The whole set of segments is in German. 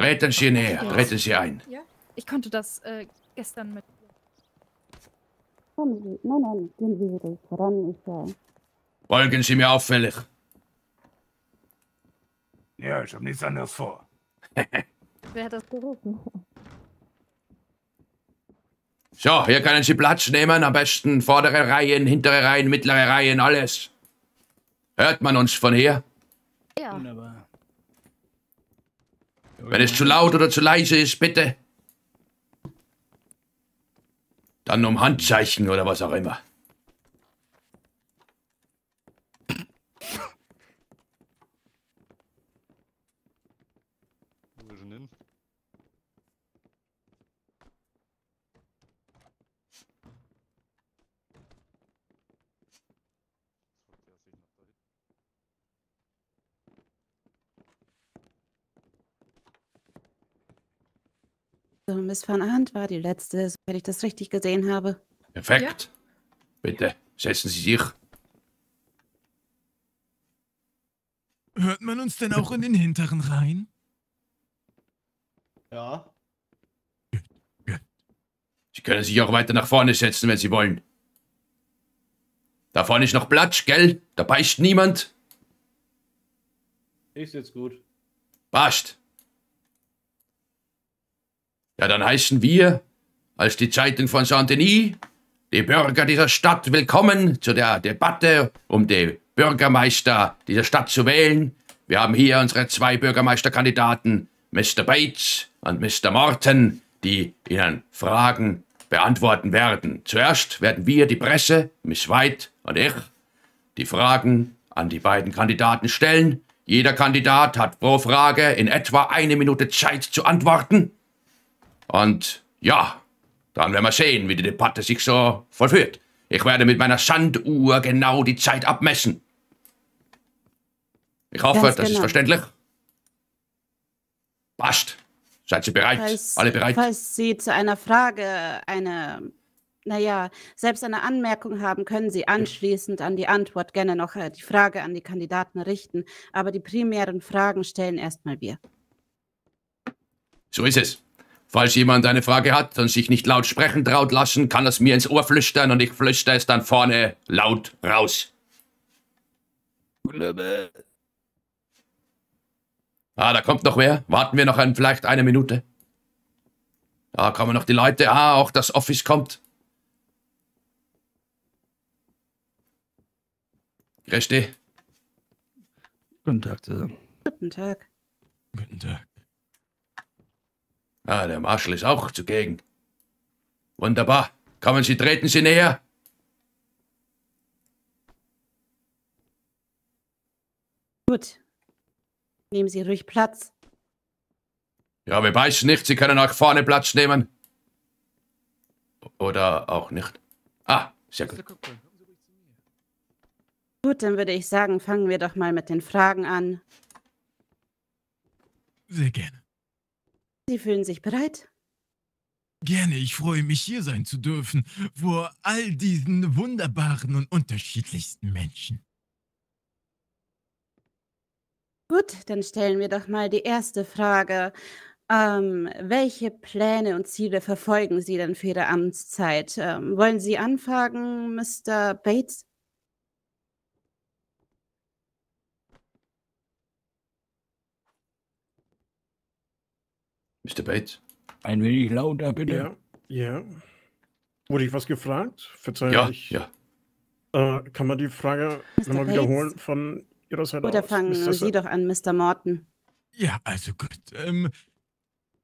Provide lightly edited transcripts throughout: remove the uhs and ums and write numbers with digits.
Treten Sie näher, treten Sie ein. Ja, ich konnte das gestern mit... Kommen Sie, nein, nein, gehen Sie wieder voran, ich sage. Folgen Sie mir auffällig. Ja, ich habe nichts anderes vor. Wer hat das gerufen? So, hier können Sie Platz nehmen, am besten vordere Reihen, hintere Reihen, mittlere Reihen, alles. Hört man uns von hier? Ja. Wunderbar. Wenn es zu laut oder zu leise ist, bitte. Dann um Handzeichen oder was auch immer. Miss von Arndt war die letzte, soweit ich das richtig gesehen habe. Perfekt. Ja. Bitte, setzen Sie sich. Hört man uns denn auch in den hinteren Reihen? Ja. Sie können sich auch weiter nach vorne setzen, wenn Sie wollen. Da vorne ist noch Platz, gell? Da beißt niemand. Ich sitze gut. Passt. Ja, dann heißen wir, als die Zeitung von Saint Denis, die Bürger dieser Stadt willkommen zu der Debatte, um den Bürgermeister dieser Stadt zu wählen. Wir haben hier unsere zwei Bürgermeisterkandidaten, Mr. Bates und Mr. Morton, die Ihnen Fragen beantworten werden. Zuerst werden wir, die Presse, Miss White und ich, die Fragen an die beiden Kandidaten stellen. Jeder Kandidat hat pro Frage in etwa 1 Minute Zeit zu antworten. Und ja, dann werden wir sehen, wie die Debatte sich so vollführt. Ich werde mit meiner Sanduhr genau die Zeit abmessen. Ich hoffe, das ist verständlich. Passt. Seid ihr bereit? Alle bereit? Falls Sie zu einer Frage eine, naja, selbst eine Anmerkung haben, können Sie anschließend an die Antwort gerne noch die Frage an die Kandidaten richten. Aber die primären Fragen stellen erstmal wir. So ist es. Falls jemand eine Frage hat und sich nicht laut sprechen traut lassen, kann es mir ins Ohr flüstern und ich flüstere es dann vorne laut raus. Wunderbar. Ah, da kommt noch wer. Warten wir noch vielleicht 1 Minute. Da kommen noch die Leute. Ah, auch das Office kommt. Christi. Guten Tag zusammen. Guten Tag. Guten Tag. Ah, der Marshall ist auch zugegen. Wunderbar. Kommen Sie, treten Sie näher. Gut. Nehmen Sie ruhig Platz. Ja, wir beißen nicht. Sie können auch vorne Platz nehmen. Oder auch nicht. Ah, sehr gut. Gut, dann würde ich sagen, fangen wir doch mal mit den Fragen an. Sehr gerne. Sie fühlen sich bereit? Gerne, ich freue mich, hier sein zu dürfen, vor all diesen wunderbaren und unterschiedlichsten Menschen. Gut, dann stellen wir doch mal die erste Frage. Welche Pläne und Ziele verfolgen Sie denn für Ihre Amtszeit? Wollen Sie anfangen, Mr. Bates? Mr. Bates? Ein wenig lauter, bitte. Ja, ja. Wurde ich was gefragt? Verzeihung. Ja, ja. Kann man die Frage nochmal wiederholen von Ihrer Seite aus? Oder fangen Sie doch an, Mr. Morton. Ja, also gut.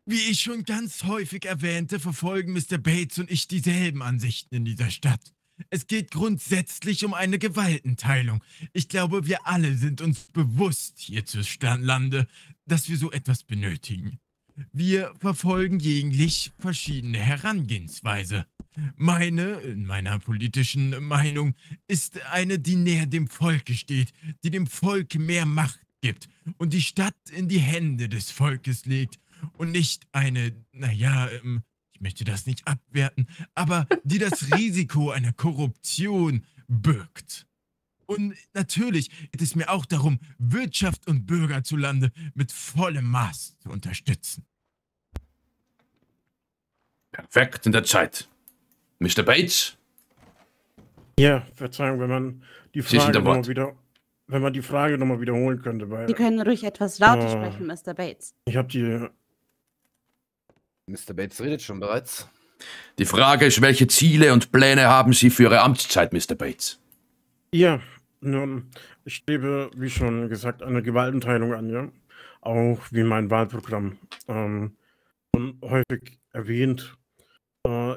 Wie ich schon ganz häufig erwähnte, verfolgen Mr. Bates und ich dieselben Ansichten in dieser Stadt. Es geht grundsätzlich um eine Gewaltenteilung. Ich glaube, wir alle sind uns bewusst hier zu Lande, dass wir so etwas benötigen. Wir verfolgen jeglich verschiedene Herangehensweise. Meine, in meiner politischen Meinung, ist eine, die näher dem Volke steht, die dem Volk mehr Macht gibt und die Stadt in die Hände des Volkes legt und nicht eine, naja, ich möchte das nicht abwerten, aber die das Risiko einer Korruption birgt. Und natürlich geht es mir auch darum, Wirtschaft und Bürger zu Lande mit vollem Maß zu unterstützen. Perfekt in der Zeit. Mr. Bates? Ja, Verzeihung, wenn man die Frage nochmal wiederholen könnte. Weil, Sie können ruhig etwas lauter sprechen, Mr. Bates. Ich habe die... Mr. Bates redet schon bereits. Die Frage ist, welche Ziele und Pläne haben Sie für Ihre Amtszeit, Mr. Bates? Ja, nun, ich strebe, wie schon gesagt, eine Gewaltenteilung an, ja. Auch wie mein Wahlprogramm schon häufig erwähnt.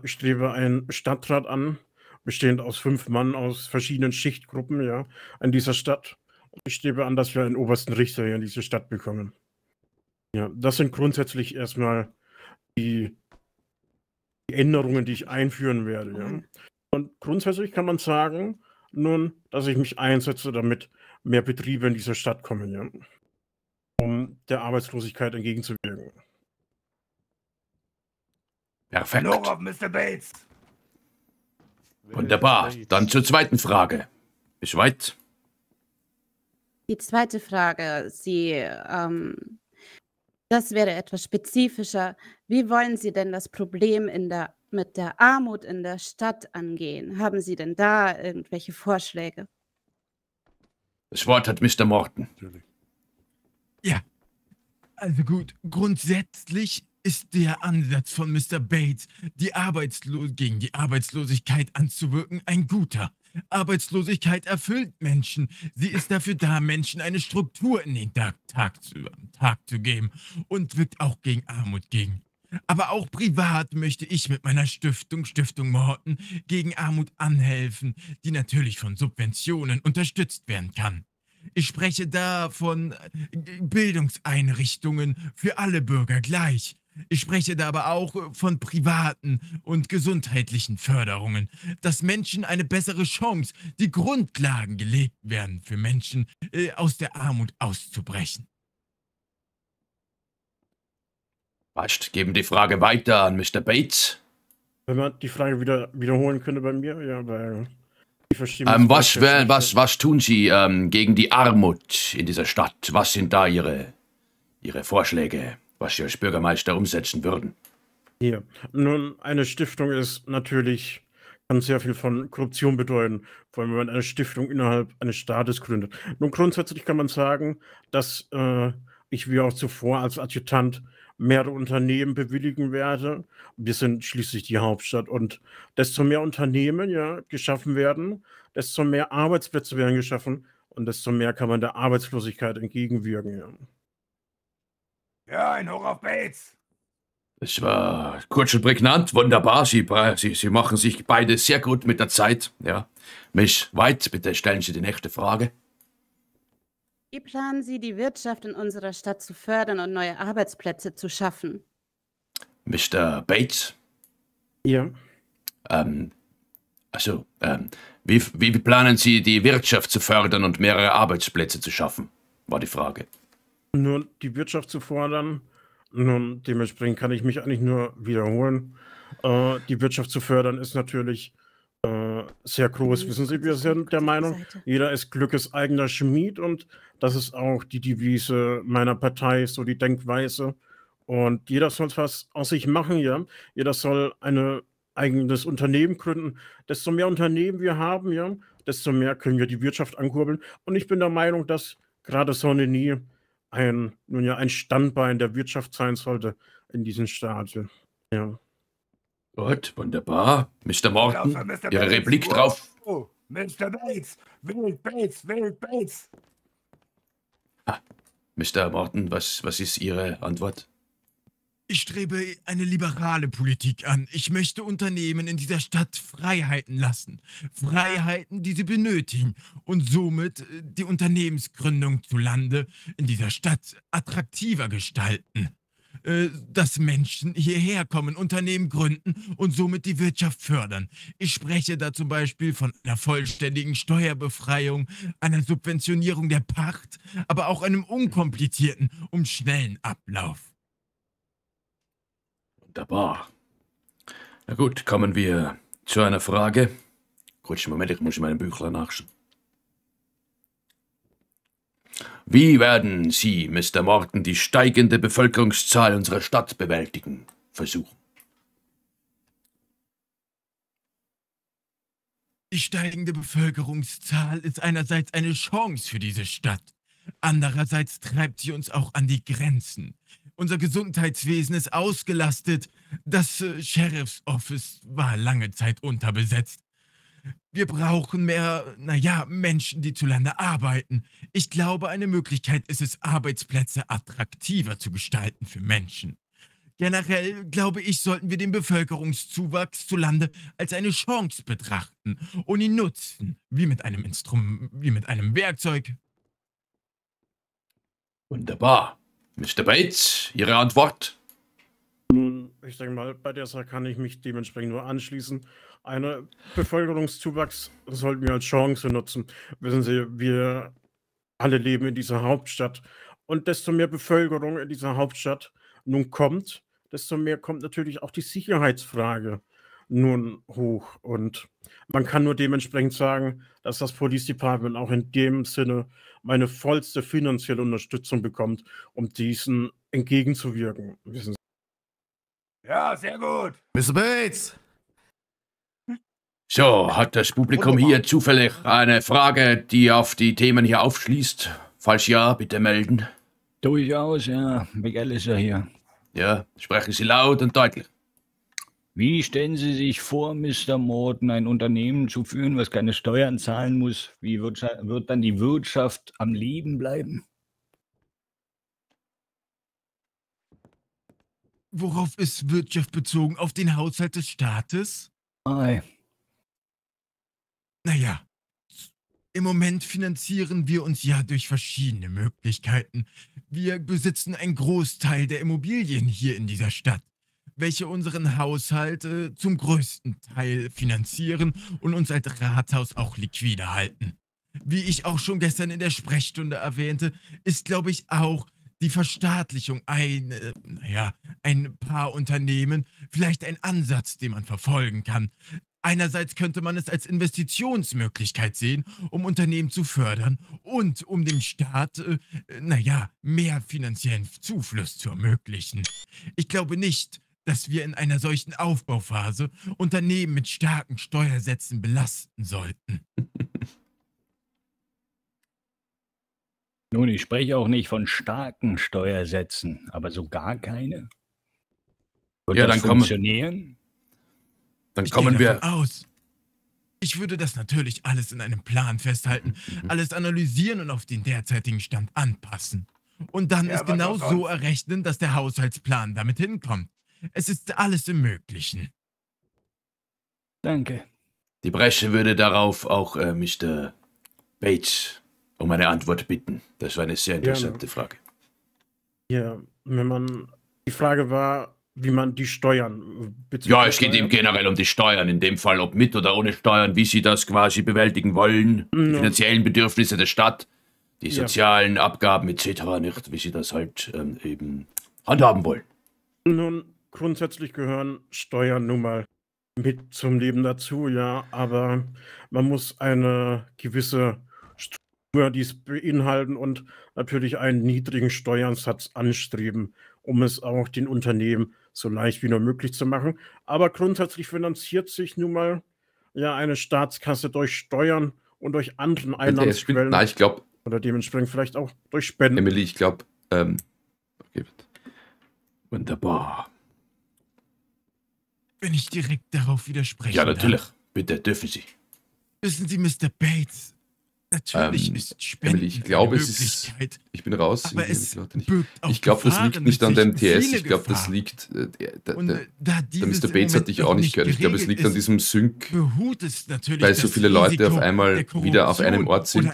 Ich strebe einen Stadtrat an, bestehend aus 5 Mann aus verschiedenen Schichtgruppen, ja, in dieser Stadt. Und ich strebe an, dass wir einen obersten Richter hier in diese Stadt bekommen. Ja, das sind grundsätzlich erstmal die Änderungen, die ich einführen werde. Ja. Und grundsätzlich kann man sagen, nun, dass ich mich einsetze, damit mehr Betriebe in dieser Stadt kommen, ja, um der Arbeitslosigkeit entgegenzuwirken. Perfekt. Lob auf Mr. Bates. Wunderbar. Dann zur zweiten Frage. Miss White. Die zweite Frage, Sie, das wäre etwas spezifischer. Wie wollen Sie denn das Problem mit der Armut in der Stadt angehen? Haben Sie denn da irgendwelche Vorschläge? Das Wort hat Mr. Morton. Ja, also gut. Grundsätzlich ist der Ansatz von Mr. Bates, gegen die Arbeitslosigkeit anzuwirken, ein guter. Arbeitslosigkeit erfüllt Menschen. Sie ist dafür da, Menschen eine Struktur in den Tag zu geben und wirkt auch gegen Armut gegen. Aber auch privat möchte ich mit meiner Stiftung, Stiftung Morten, gegen Armut anhelfen, die natürlich von Subventionen unterstützt werden kann. Ich spreche da von Bildungseinrichtungen für alle Bürger gleich. Ich spreche da aber auch von privaten und gesundheitlichen Förderungen, dass Menschen eine bessere Chance, die Grundlagen gelegt werden, für Menschen aus der Armut auszubrechen. Passt, geben die Frage weiter an Mr. Bates. Wenn man die Frage wiederholen könnte bei mir, ja, weil ich verstehe... was tun Sie gegen die Armut in dieser Stadt? Was sind da Ihre Vorschläge, was Sie als Bürgermeister umsetzen würden? Ja, nun, eine Stiftung ist natürlich, kann sehr viel von Korruption bedeuten, vor allem wenn man eine Stiftung innerhalb eines Staates gründet. Nun, grundsätzlich kann man sagen, dass ich wie auch zuvor als Adjutant mehrere Unternehmen bewilligen werde. Wir sind schließlich die Hauptstadt und desto mehr Unternehmen ja geschaffen werden, desto mehr Arbeitsplätze werden geschaffen und desto mehr kann man der Arbeitslosigkeit entgegenwirken. Ja. Ja, ein Hoch auf Bates. Das war kurz und prägnant, wunderbar. Sie machen sich beide sehr gut mit der Zeit. Ja. Miss White, bitte stellen Sie die nächste Frage. Wie planen Sie, die Wirtschaft in unserer Stadt zu fördern und neue Arbeitsplätze zu schaffen? Mr. Bates? Ja. Wie planen Sie, die Wirtschaft zu fördern und mehrere Arbeitsplätze zu schaffen? War die Frage. Nun, die Wirtschaft zu fordern, nun, dementsprechend kann ich mich eigentlich nur wiederholen. Die Wirtschaft zu fördern ist natürlich sehr groß. Wissen Sie, wir sind der Meinung, jeder ist Glückes eigener Schmied und das ist auch die Devise meiner Partei, so die Denkweise. Und jeder soll was aus sich machen, ja. Jeder soll ein eigenes Unternehmen gründen. Desto mehr Unternehmen wir haben, ja, desto mehr können wir die Wirtschaft ankurbeln. Und ich bin der Meinung, dass gerade Saint Denis ein Standbein der Wirtschaft sein sollte in diesen Staaten. Ja. Gut, wunderbar. Mr. Morton, Ihre Replik drauf. Oh, Mr. Bates, Wild Bates, Wild Bates. Ah, Mr. Morton, was ist Ihre Antwort? Ich strebe eine liberale Politik an. Ich möchte Unternehmen in dieser Stadt Freiheiten lassen. Freiheiten, die sie benötigen und somit die Unternehmensgründung zu Lande in dieser Stadt attraktiver gestalten. Dass Menschen hierher kommen, Unternehmen gründen und somit die Wirtschaft fördern. Ich spreche da zum Beispiel von einer vollständigen Steuerbefreiung, einer Subventionierung der Pacht, aber auch einem unkomplizierten und schnellen Ablauf. Wunderbar. Na gut, kommen wir zu einer Frage. Kurz, Moment, ich muss in meinem Büchlein nachschauen. Wie werden Sie, Mr. Morton, die steigende Bevölkerungszahl unserer Stadt bewältigen? Versuchen. Die steigende Bevölkerungszahl ist einerseits eine Chance für diese Stadt. Andererseits treibt sie uns auch an die Grenzen. Unser Gesundheitswesen ist ausgelastet. Das Sheriff's Office war lange Zeit unterbesetzt. Wir brauchen mehr, Menschen, die zulande arbeiten. Ich glaube, eine Möglichkeit ist es, Arbeitsplätze attraktiver zu gestalten für Menschen. Generell, glaube ich, sollten wir den Bevölkerungszuwachs zulande als eine Chance betrachten und ihn nutzen, wie mit einem Instrument, wie mit einem Werkzeug. Wunderbar. Mr. Bates, Ihre Antwort? Nun, ich denke mal, bei der Sache kann ich mich dementsprechend nur anschließen. Einen Bevölkerungszuwachs sollten wir als Chance nutzen. Wissen Sie, wir alle leben in dieser Hauptstadt. Und desto mehr Bevölkerung in dieser Hauptstadt nun kommt, desto mehr kommt natürlich auch die Sicherheitsfrage nun hoch. Und man kann nur dementsprechend sagen, dass das Police Department auch in dem Sinne meine vollste finanzielle Unterstützung bekommt, um diesen entgegenzuwirken. Wissen Sie? Ja, sehr gut. Mr. Bates! So, hat das Publikum hier zufällig eine Frage, die auf die Themen hier aufschließt? Falls ja, bitte melden. Durchaus, ja. McAllister hier. Ja, sprechen Sie laut und deutlich. Wie stellen Sie sich vor, Mr. Morton, ein Unternehmen zu führen, was keine Steuern zahlen muss? Wie wird dann die Wirtschaft am Leben bleiben? Worauf ist Wirtschaft bezogen? Auf den Haushalt des Staates? Ei. Naja, im Moment finanzieren wir uns ja durch verschiedene Möglichkeiten. Wir besitzen einen Großteil der Immobilien hier in dieser Stadt, welche unseren Haushalt zum größten Teil finanzieren und uns als Rathaus auch liquide halten. Wie ich auch schon gestern in der Sprechstunde erwähnte, ist, glaube ich, auch die Verstaatlichung ein paar Unternehmen vielleicht ein Ansatz, den man verfolgen kann. Einerseits könnte man es als Investitionsmöglichkeit sehen, um Unternehmen zu fördern und um dem Staat, mehr finanziellen Zufluss zu ermöglichen. Ich glaube nicht, dass wir in einer solchen Aufbauphase Unternehmen mit starken Steuersätzen belasten sollten. Nun, ich spreche auch nicht von starken Steuersätzen, aber so gar keine. Wird ja, das dann funktionieren? Ich würde das natürlich alles in einem Plan festhalten, alles analysieren und auf den derzeitigen Stand anpassen. Und dann ist genau so errechnen, dass der Haushaltsplan damit hinkommt. Es ist alles im Möglichen. Danke. Die Presse würde darauf auch Mr. Bates um eine Antwort bitten. Das war eine sehr interessante Frage. Ja, wenn man... Die Frage war... wie man die Steuern... Ja, es geht ihm generell um die Steuern, in dem Fall, ob mit oder ohne Steuern, wie sie das quasi bewältigen wollen, die finanziellen Bedürfnisse der Stadt, die sozialen Abgaben etc., nicht, wie sie das halt eben handhaben wollen. Nun, grundsätzlich gehören Steuern nun mal mit zum Leben dazu, ja, aber man muss eine gewisse Struktur, die es beinhalten und natürlich einen niedrigen Steuersatz anstreben, um es auch den Unternehmen so leicht wie nur möglich zu machen. Aber grundsätzlich finanziert sich nun mal eine Staatskasse durch Steuern und durch anderen Einnahmenquellen. Nein, ich glaube... Oder dementsprechend vielleicht auch durch Spenden. Emily, ich glaube... wunderbar. Wenn ich direkt darauf widerspreche... Ja, natürlich. Darf. Bitte, dürfen Sie. Wissen Sie, Mr. Bates... Natürlich ist Spenden Emily, ich glaube, es ist. Ich bin raus. Aber es ich glaube, das liegt nicht an dem TS. Ich glaube, das liegt. Mr. Bates hat dich auch nicht gehört. Ich glaube, es liegt an diesem Sync, weil so viele Leute auf einmal wieder auf einem Ort sind.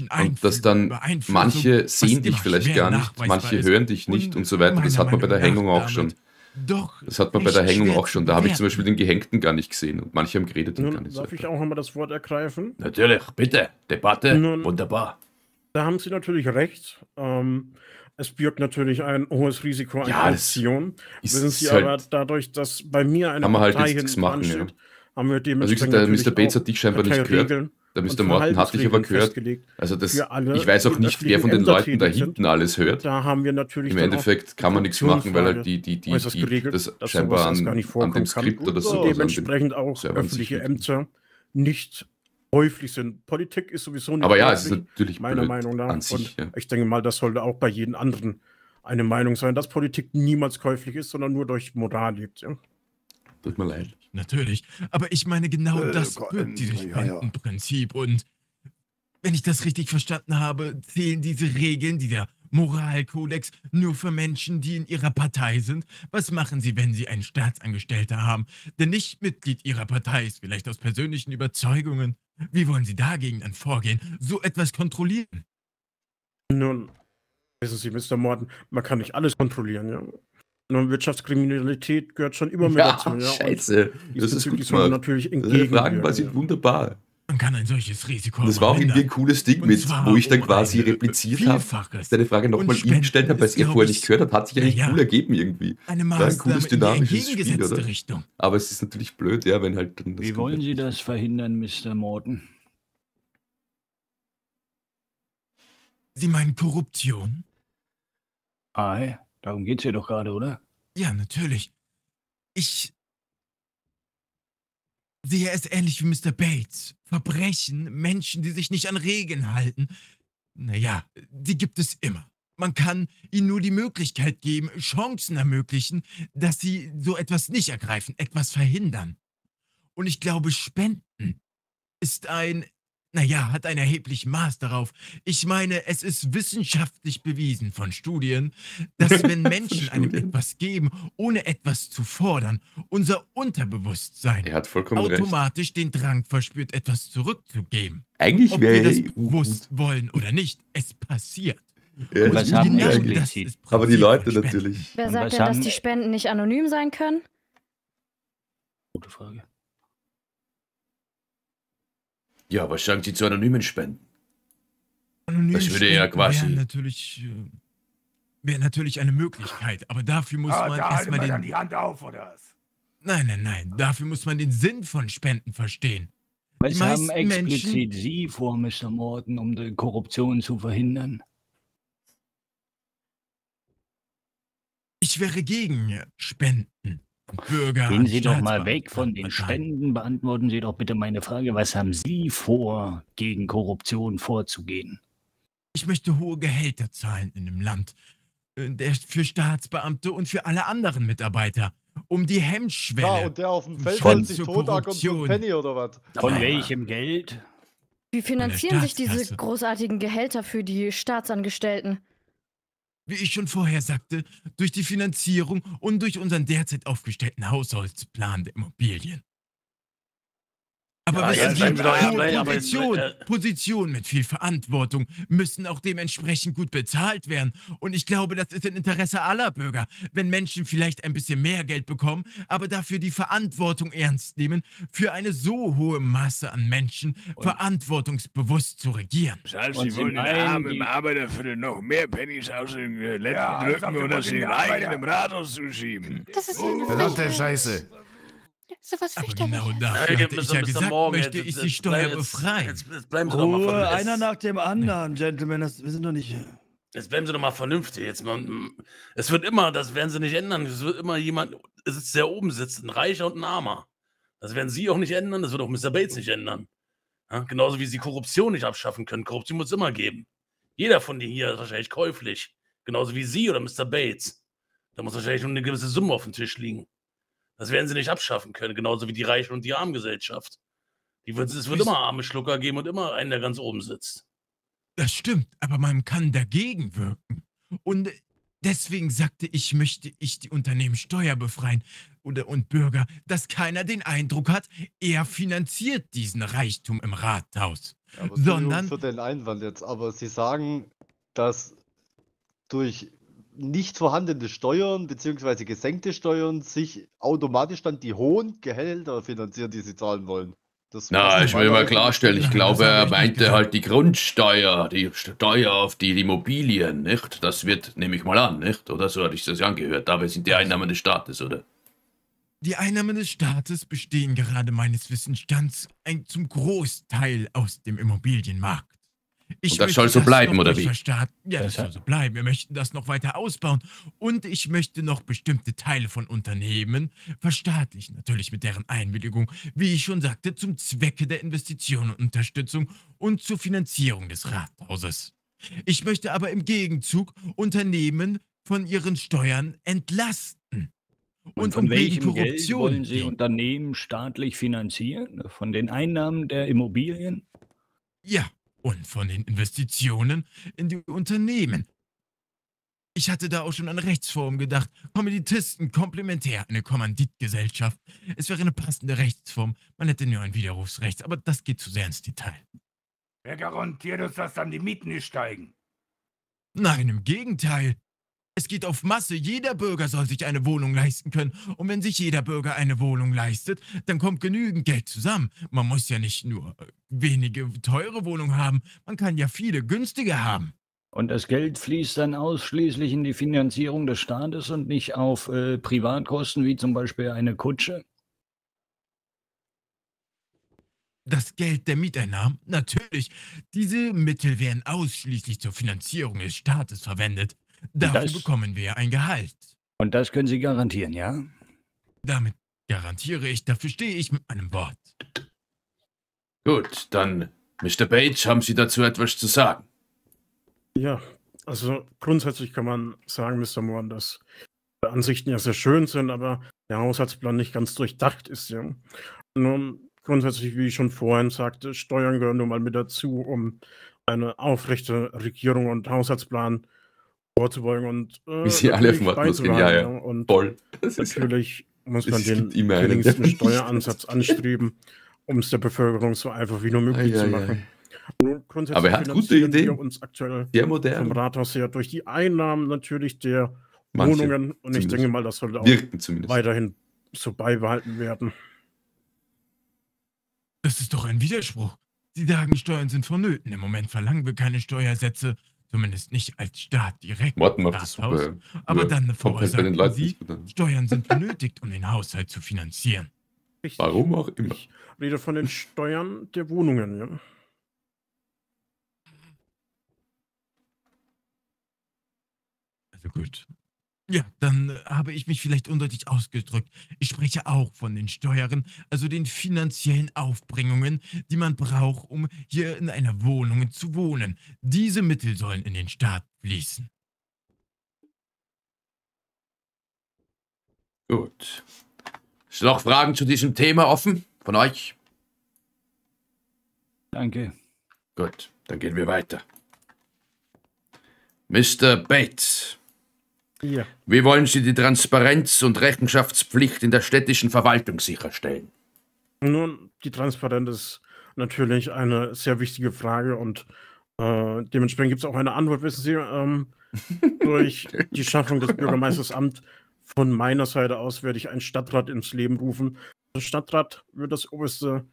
Und dass dann manche sehen dich vielleicht gar nicht, manche hören dich nicht und so weiter. Das hat man bei der Hängung auch schon. Da habe ich zum Beispiel den Gehängten gar nicht gesehen und manche haben geredet und gar nicht. Darf ich auch einmal das Wort ergreifen? Natürlich, bitte. Debatte, wunderbar. Da haben Sie natürlich recht. Es birgt natürlich ein hohes Risiko an Korruption. Wissen Sie halt, aber dadurch, dass bei mir eine Partei hinten ansteht, haben wir dementsprechend... Also wie gesagt, Mr. Bates hat dich scheinbar nicht gehört. Der Mr. Morton hatte ich aber gehört, also das, ich weiß auch nicht, wer von den Leuten da hinten alles hört. Da haben wir natürlich im Endeffekt kann man nichts machen, weil halt das scheinbar an dem Skript oder so. Dementsprechend auch öffentliche Ämter nicht häufig sind. Politik ist sowieso nicht. Aber ja, es ist natürlich meiner Meinung nach. Und ich denke mal, das sollte auch bei jedem anderen eine Meinung sein, dass Politik niemals käuflich ist, sondern nur durch Moral lebt. Ja? Tut mir leid. Natürlich, aber ich meine genau das Prinzip und wenn ich das richtig verstanden habe, zählen diese Regeln, dieser Moralkodex nur für Menschen, die in ihrer Partei sind. Was machen sie, wenn sie einen Staatsangestellter haben, der nicht Mitglied ihrer Partei ist, vielleicht aus persönlichen Überzeugungen? Wie wollen sie dagegen dann vorgehen, so etwas kontrollieren? Nun, wissen Sie, Mr. Morton, man kann nicht alles kontrollieren, ja. Und Wirtschaftskriminalität gehört schon immer mehr dazu. Ja, scheiße. Das ist gut, man. Diese Fragen sind wunderbar. Man kann ein solches Risiko. Das war auch irgendwie ein cooles Ding mit, wo ich dann quasi repliziert habe, deine Frage nochmal ihm gestellt habe, weil es ihr vorher nicht gehört hat, hat sich eigentlich cool ergeben irgendwie. War ein cooles, dynamisches Spiel, oder? Aber es ist natürlich blöd, ja, wenn halt... Wie wollen Sie das verhindern, Mr. Morton? Sie meinen Korruption? Ei. Darum geht's hier doch gerade, oder? Ja, natürlich. Ich sehe es ähnlich wie Mr. Bates. Verbrechen, Menschen, die sich nicht an Regeln halten. Naja, die gibt es immer. Man kann ihnen nur die Möglichkeit geben, Chancen ermöglichen, dass sie so etwas nicht ergreifen, etwas verhindern. Und ich glaube, Spenden ist ein... Naja, hat ein erhebliches Maß darauf. Ich meine, es ist wissenschaftlich bewiesen von Studien, dass wenn Menschen einem etwas geben, ohne etwas zu fordern, unser Unterbewusstsein automatisch den Drang verspürt, etwas zurückzugeben. Eigentlich wäre das bewusst wollen oder nicht, es passiert. Ja, und das haben wir das ist aber die Leute natürlich. Wer sagt denn, dass die Spenden nicht anonym sein können? Gute Frage. Ja, was sagen Sie zu anonymen Spenden? Das würde ja quasi... wäre natürlich eine Möglichkeit, aber dafür muss man erstmal den... Dann die Hand auf, oder was? Nein, nein, nein, dafür muss man den Sinn von Spenden verstehen. Was haben explizit Sie vor, Mr. Morton, um die Korruption zu verhindern? Ich wäre gegen Spenden. Bürger, gehen Sie doch mal weg von den Spenden, beantworten Sie doch bitte meine Frage, was haben Sie vor, gegen Korruption vorzugehen? Ich möchte hohe Gehälter zahlen in dem Land, für Staatsbeamte und für alle anderen Mitarbeiter, um die Hemmschwelle. Ja, und der auf dem Feld hält sich tot und so ein Penny oder was? Von welchem Geld? Wie finanzieren sich diese großartigen Gehälter für die Staatsangestellten? Wie ich schon vorher sagte, durch die Finanzierung und durch unseren derzeit aufgestellten Haushaltsplan der Immobilien. Aber Positionen mit viel Verantwortung müssen auch dementsprechend gut bezahlt werden. Und ich glaube, das ist im Interesse aller Bürger, wenn Menschen vielleicht ein bisschen mehr Geld bekommen, aber dafür die Verantwortung ernst nehmen, für eine so hohe Masse an Menschen verantwortungsbewusst zu regieren. Das heißt, Sie wollen den armen Arbeiterviertel noch mehr Pennies aus den letzten Rücken oder sie im Rathaus zuschieben. Das ist verdammte Scheiße. So was genau dafür hätte ich ja gesagt, möchte ich die Steuer befreien. Jetzt bleiben Sie doch mal einer nach dem anderen, Gentlemen, wir sind doch nicht... Jetzt bleiben Sie doch mal vernünftig. Jetzt, es wird immer, das werden Sie nicht ändern, es wird immer jemand, der oben sitzt, ein Reicher und ein Armer. Das werden Sie auch nicht ändern, das wird auch Mr. Bates nicht ändern. Ja? Genauso wie Sie Korruption nicht abschaffen können. Korruption muss es immer geben. Jeder von denen hier ist wahrscheinlich käuflich. Genauso wie Sie oder Mr. Bates. Da muss wahrscheinlich nur eine gewisse Summe auf dem Tisch liegen. Das werden sie nicht abschaffen können, genauso wie die Reichen und die Armengesellschaft. Es wird immer arme Schlucker geben und immer einen, der ganz oben sitzt. Das stimmt, aber man kann dagegen wirken. Und deswegen sagte ich, möchte ich die Unternehmen steuerbefreien und Bürger, dass keiner den Eindruck hat, er finanziert diesen Reichtum im Rathaus. Aber sondern für den Einwand jetzt, aber Sie sagen, dass durch nicht vorhandene Steuern bzw. gesenkte Steuern sich automatisch dann die hohen Gehälter finanzieren, die sie zahlen wollen. Na, ich will mal klarstellen, ich glaube, er meinte halt die Grundsteuer, die Steuer auf die Immobilien, nicht? Das wird, nehme ich mal an, nicht? Oder so hatte ich das angehört, aber es sind die Einnahmen des Staates, oder? Die Einnahmen des Staates bestehen gerade meines Wissens ganz zum Großteil aus dem Immobilienmarkt. Und das soll so bleiben, oder wie? Ja, das soll so bleiben. Wir möchten das noch weiter ausbauen. Und ich möchte noch bestimmte Teile von Unternehmen verstaatlichen, natürlich mit deren Einwilligung, wie ich schon sagte, zum Zwecke der Investition und Unterstützung und zur Finanzierung des Rathauses. Ich möchte aber im Gegenzug Unternehmen von ihren Steuern entlasten. Und von welchem Geld wollen Sie Unternehmen staatlich finanzieren? Von den Einnahmen der Immobilien? Ja, und von den Investitionen in die Unternehmen. Ich hatte da auch schon an Rechtsform gedacht. Kommanditisten, komplementär, eine Kommanditgesellschaft. Es wäre eine passende Rechtsform. Man hätte nur ein Widerrufsrecht, aber das geht zu sehr ins Detail. Wer garantiert uns, dass dann die Mieten nicht steigen? Nein, im Gegenteil. Es geht auf Masse. Jeder Bürger soll sich eine Wohnung leisten können. Und wenn sich jeder Bürger eine Wohnung leistet, dann kommt genügend Geld zusammen. Man muss ja nicht nur wenige teure Wohnungen haben. Man kann ja viele günstige haben. Und das Geld fließt dann ausschließlich in die Finanzierung des Staates und nicht auf Privatkosten, wie zum Beispiel eine Kutsche? Das Geld der Mieteinnahmen? Natürlich. Diese Mittel werden ausschließlich zur Finanzierung des Staates verwendet. Dafür bekommen wir ein Gehalt. Und das können Sie garantieren, ja? Damit garantiere ich, dafür stehe ich mit meinem Wort. Gut, dann, Mr. Bates, haben Sie dazu etwas zu sagen? Ja, also grundsätzlich kann man sagen, Mr. Morton, dass die Ansichten ja sehr schön sind, aber der Haushaltsplan nicht ganz durchdacht ist. Ja. Nun, grundsätzlich, wie ich schon vorhin sagte, Steuern gehören nun mal mit dazu, um eine aufrechte Regierung und Haushaltsplan vorzubeugen und wie sie alle machen, ja. Und voll. Natürlich muss man den geringsten Steueransatz anstreben, um es der Bevölkerung so einfach wie nur möglich zu machen. Nun, grundsätzlich aber er hat gute Ideen. Wir uns aktuell vom Rathaus her durch die Einnahmen natürlich der Wohnungen und ich denke mal, das sollte auch weiterhin so beibehalten werden. Das ist doch ein Widerspruch. Sie sagen, Steuern sind vonnöten. Im Moment verlangen wir keine Steuersätze. Zumindest nicht als Staat direkt. Morten macht das super. Aber dann voraussagen Sie, Steuern sind benötigt, um den Haushalt zu finanzieren. Richtig. Warum auch immer. Ich rede von den Steuern der Wohnungen. Ja. Also gut. Ja, dann habe ich mich vielleicht undeutlich ausgedrückt. Ich spreche auch von den Steuern, also den finanziellen Aufbringungen, die man braucht, um hier in einer Wohnung zu wohnen. Diese Mittel sollen in den Staat fließen. Gut. Sind noch Fragen zu diesem Thema offen von euch? Danke. Gut, dann gehen wir weiter. Mr. Bates. Ja. Wie wollen Sie die Transparenz und Rechenschaftspflicht in der städtischen Verwaltung sicherstellen? Nun, die Transparenz ist natürlich eine sehr wichtige Frage und dementsprechend gibt es auch eine Antwort, wissen Sie, durch die Schaffung des Bürgermeistersamts von meiner Seite aus werde ich einen Stadtrat ins Leben rufen. Der Stadtrat wird das oberste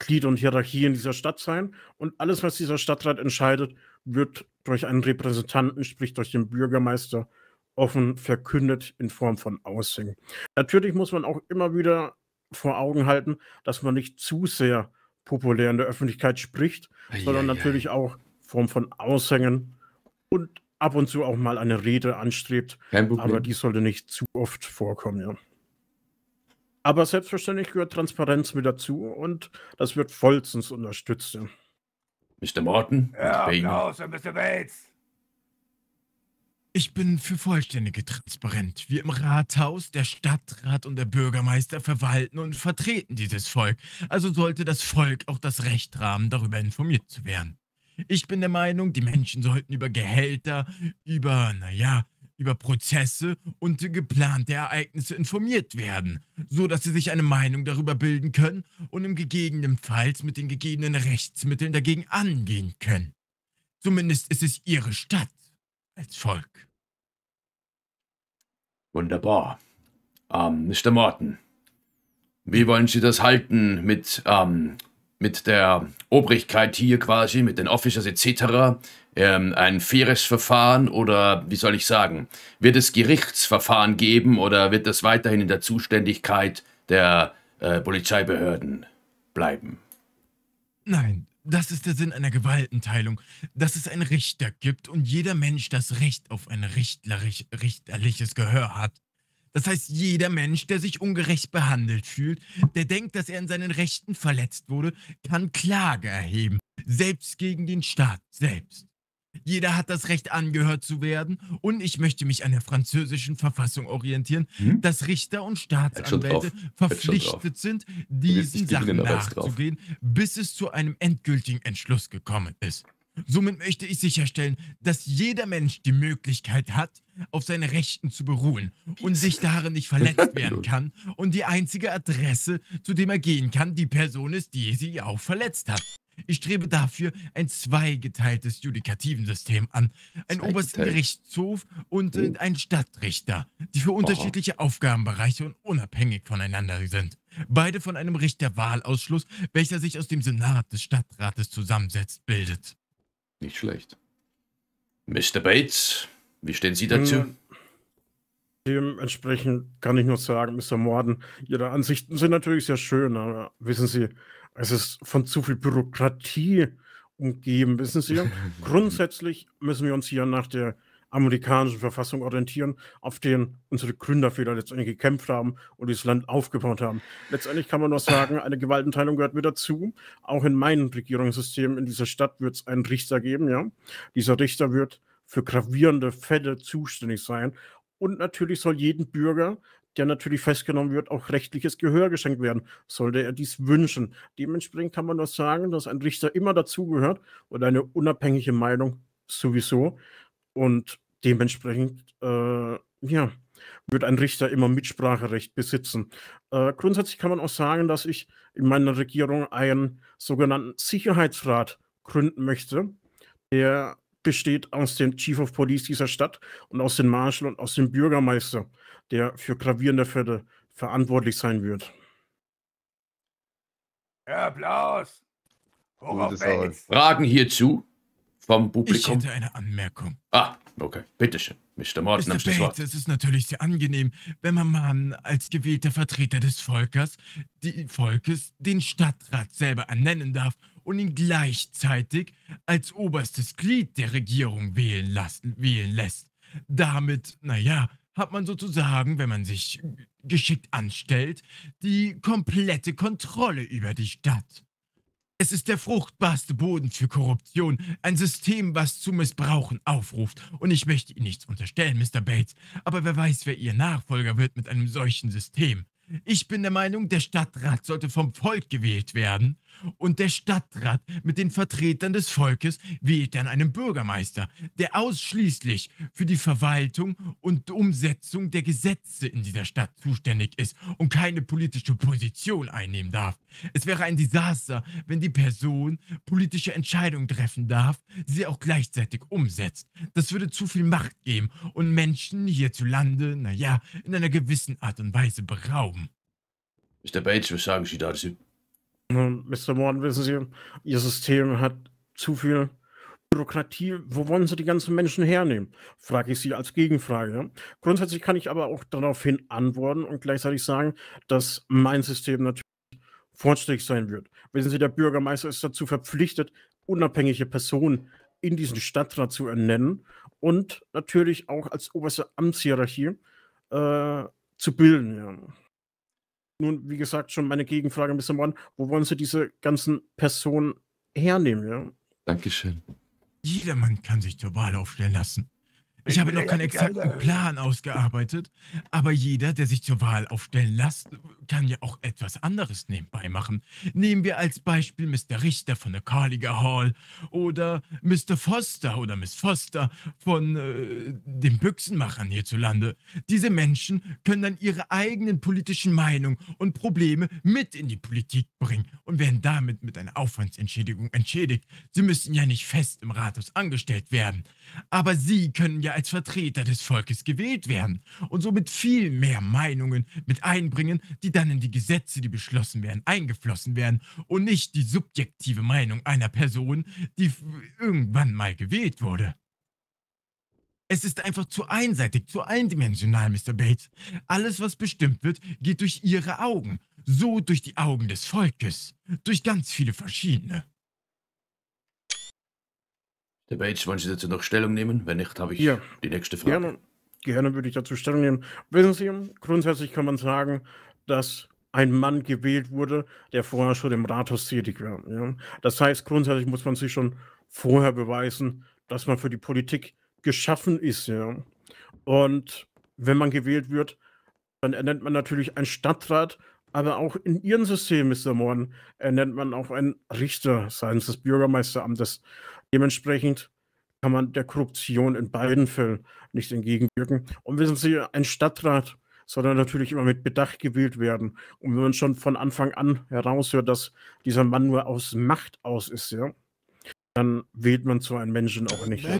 Glied und Hierarchie in dieser Stadt sein und alles, was dieser Stadtrat entscheidet, wird durch einen Repräsentanten, sprich durch den Bürgermeister, offen verkündet in Form von Aussingen. Natürlich muss man auch immer wieder vor Augen halten, dass man nicht zu sehr populär in der Öffentlichkeit spricht, sondern natürlich auch in Form von Aussingen und ab und zu auch mal eine Rede anstrebt, aber die sollte nicht zu oft vorkommen. Ja. Aber selbstverständlich gehört Transparenz mit dazu und das wird vollstens unterstützt. Ja. Mr. Morton? Ja, Applaus für Mr. Bates. Ich bin für vollständige Transparenz. Wir im Rathaus, der Stadtrat und der Bürgermeister verwalten und vertreten dieses Volk. Also sollte das Volk auch das Recht haben, darüber informiert zu werden. Ich bin der Meinung, die Menschen sollten über Gehälter, über Prozesse und geplante Ereignisse informiert werden, so dass sie sich eine Meinung darüber bilden können und im gegebenen Fall mit den gegebenen Rechtsmitteln dagegen angehen können. Zumindest ist es ihre Stadt. Als Volk. Wunderbar. Mr. Morton, wie wollen Sie das halten mit mit der Obrigkeit hier quasi, mit den Officers etc. ein faires Verfahren oder, wie soll ich sagen, wird es Gerichtsverfahren geben oder wird das weiterhin in der Zuständigkeit der Polizeibehörden bleiben? Nein, das ist der Sinn einer Gewaltenteilung, dass es einen Richter gibt und jeder Mensch das Recht auf ein richterliches Gehör hat. Das heißt, jeder Mensch, der sich ungerecht behandelt fühlt, der denkt, dass er in seinen Rechten verletzt wurde, kann Klage erheben, selbst gegen den Staat selbst. Jeder hat das Recht, angehört zu werden und ich möchte mich an der französischen Verfassung orientieren, dass Richter und Staatsanwälte verpflichtet sind, diesen Sachen nachzugehen, bis es zu einem endgültigen Entschluss gekommen ist. Somit möchte ich sicherstellen, dass jeder Mensch die Möglichkeit hat, auf seine Rechten zu beruhen und sich darin nicht verletzt werden kann und die einzige Adresse, zu dem er gehen kann, die Person ist, die sie auch verletzt hat. Ich strebe dafür ein zweigeteiltes judikativen System an. Ein obersten Gerichtshof und ein Stadtrichter, die für unterschiedliche Aufgabenbereiche und unabhängig voneinander sind. Beide von einem Richterwahlausschluss, welcher sich aus dem Senat des Stadtrates zusammensetzt, bildet. Nicht schlecht. Mr. Bates, wie stehen Sie dazu? Dementsprechend kann ich nur sagen, Mr. Morton, Ihre Ansichten sind natürlich sehr schön, aber wissen Sie, es ist von zu viel Bürokratie umgeben, wissen Sie. Grundsätzlich müssen wir uns hier nach der amerikanischen Verfassung orientieren, auf denen unsere Gründerväter letztendlich gekämpft haben und dieses Land aufgebaut haben. Letztendlich kann man nur sagen, eine Gewaltenteilung gehört mit dazu. Auch in meinem Regierungssystem in dieser Stadt wird es einen Richter geben. Ja, dieser Richter wird für gravierende Fälle zuständig sein. Und natürlich soll jedem Bürger, der natürlich festgenommen wird, auch rechtliches Gehör geschenkt werden, sollte er dies wünschen. Dementsprechend kann man nur sagen, dass ein Richter immer dazugehört und eine unabhängige Meinung sowieso. Und dementsprechend ja, wird ein Richter immer Mitspracherecht besitzen. Grundsätzlich kann man auch sagen, dass ich in meiner Regierung einen sogenannten Sicherheitsrat gründen möchte. Der besteht aus dem Chief of Police dieser Stadt und aus dem Marshal und aus dem Bürgermeister, der für gravierende Fälle verantwortlich sein wird. Applaus! Fragen hierzu? Vom Publikum. Ich hätte eine Anmerkung. Ah, okay. Bitteschön. Mr. Morton, nimmst du das Wort. Es ist natürlich sehr angenehm, wenn man als gewählter Vertreter des Volkes den Stadtrat selber ernennen darf und ihn gleichzeitig als oberstes Glied der Regierung wählen lässt. Damit, naja, hat man sozusagen, wenn man sich geschickt anstellt, die komplette Kontrolle über die Stadt. Es ist der fruchtbarste Boden für Korruption, ein System, was zu Missbrauchen aufruft. Und ich möchte Ihnen nichts unterstellen, Mr. Bates, aber wer weiß, wer Ihr Nachfolger wird mit einem solchen System. Ich bin der Meinung, der Stadtrat sollte vom Volk gewählt werden und der Stadtrat mit den Vertretern des Volkes wählt dann einen Bürgermeister, der ausschließlich für die Verwaltung und Umsetzung der Gesetze in dieser Stadt zuständig ist und keine politische Position einnehmen darf. Es wäre ein Desaster, wenn die Person politische Entscheidungen treffen darf, sie auch gleichzeitig umsetzt. Das würde zu viel Macht geben und Menschen hierzulande, naja, in einer gewissen Art und Weise berauben. Mr. Bates, was sagen Sie dazu? Mr. Morton, wissen Sie, Ihr System hat zu viel Bürokratie. Wo wollen Sie die ganzen Menschen hernehmen? Frage ich Sie als Gegenfrage. Grundsätzlich kann ich aber auch daraufhin antworten und gleichzeitig sagen, dass mein System natürlich fortschrittlich sein wird. Wissen Sie, der Bürgermeister ist dazu verpflichtet, unabhängige Personen in diesen Stadtrat zu ernennen und natürlich auch als oberste Amtshierarchie zu bilden. Ja. Nun, wie gesagt, schon meine Gegenfrage, Mr. Mann, wo wollen Sie diese ganzen Personen hernehmen? Ja? Dankeschön. Jedermann kann sich zur Wahl aufstellen lassen. Ich habe noch keinen exakten Plan ausgearbeitet, aber jeder, der sich zur Wahl aufstellen lässt, kann ja auch etwas anderes nebenbei machen. Nehmen wir als Beispiel Mr. Richter von der Carliga Hall oder Mr. Foster oder Miss Foster von den Büchsenmachern hierzulande. Diese Menschen können dann ihre eigenen politischen Meinungen und Probleme mit in die Politik bringen und werden damit mit einer Aufwandsentschädigung entschädigt. Sie müssen ja nicht fest im Rathaus angestellt werden, aber sie können ja als Vertreter des Volkes gewählt werden und somit viel mehr Meinungen mit einbringen, die die dann in die Gesetze, die beschlossen werden, eingeflossen werden und nicht die subjektive Meinung einer Person, die irgendwann mal gewählt wurde. Es ist einfach zu einseitig, zu eindimensional, Mr. Bates. Alles, was bestimmt wird, geht durch Ihre Augen. So durch die Augen des Volkes. Durch ganz viele verschiedene. Mr. Bates, wollen Sie dazu noch Stellung nehmen? Wenn nicht, habe ich die nächste Frage. Gerne würde ich dazu Stellung nehmen. Wissen Sie, grundsätzlich kann man sagen, dass ein Mann gewählt wurde, der vorher schon im Rathaus tätig war. Ja? Das heißt, grundsätzlich muss man sich schon vorher beweisen, dass man für die Politik geschaffen ist, ja. Und wenn man gewählt wird, dann ernennt man natürlich einen Stadtrat, aber auch in Ihrem System, Mr. Morton, ernennt man auch einen Richter seitens des Bürgermeisteramtes. Dementsprechend kann man der Korruption in beiden Fällen nicht entgegenwirken. Und wissen Sie, ein Stadtrat soll natürlich immer mit Bedacht gewählt werden. Und wenn man schon von Anfang an heraushört, dass dieser Mann nur aus Macht aus ist, ja, dann wählt man so einen Menschen auch nicht. Ja,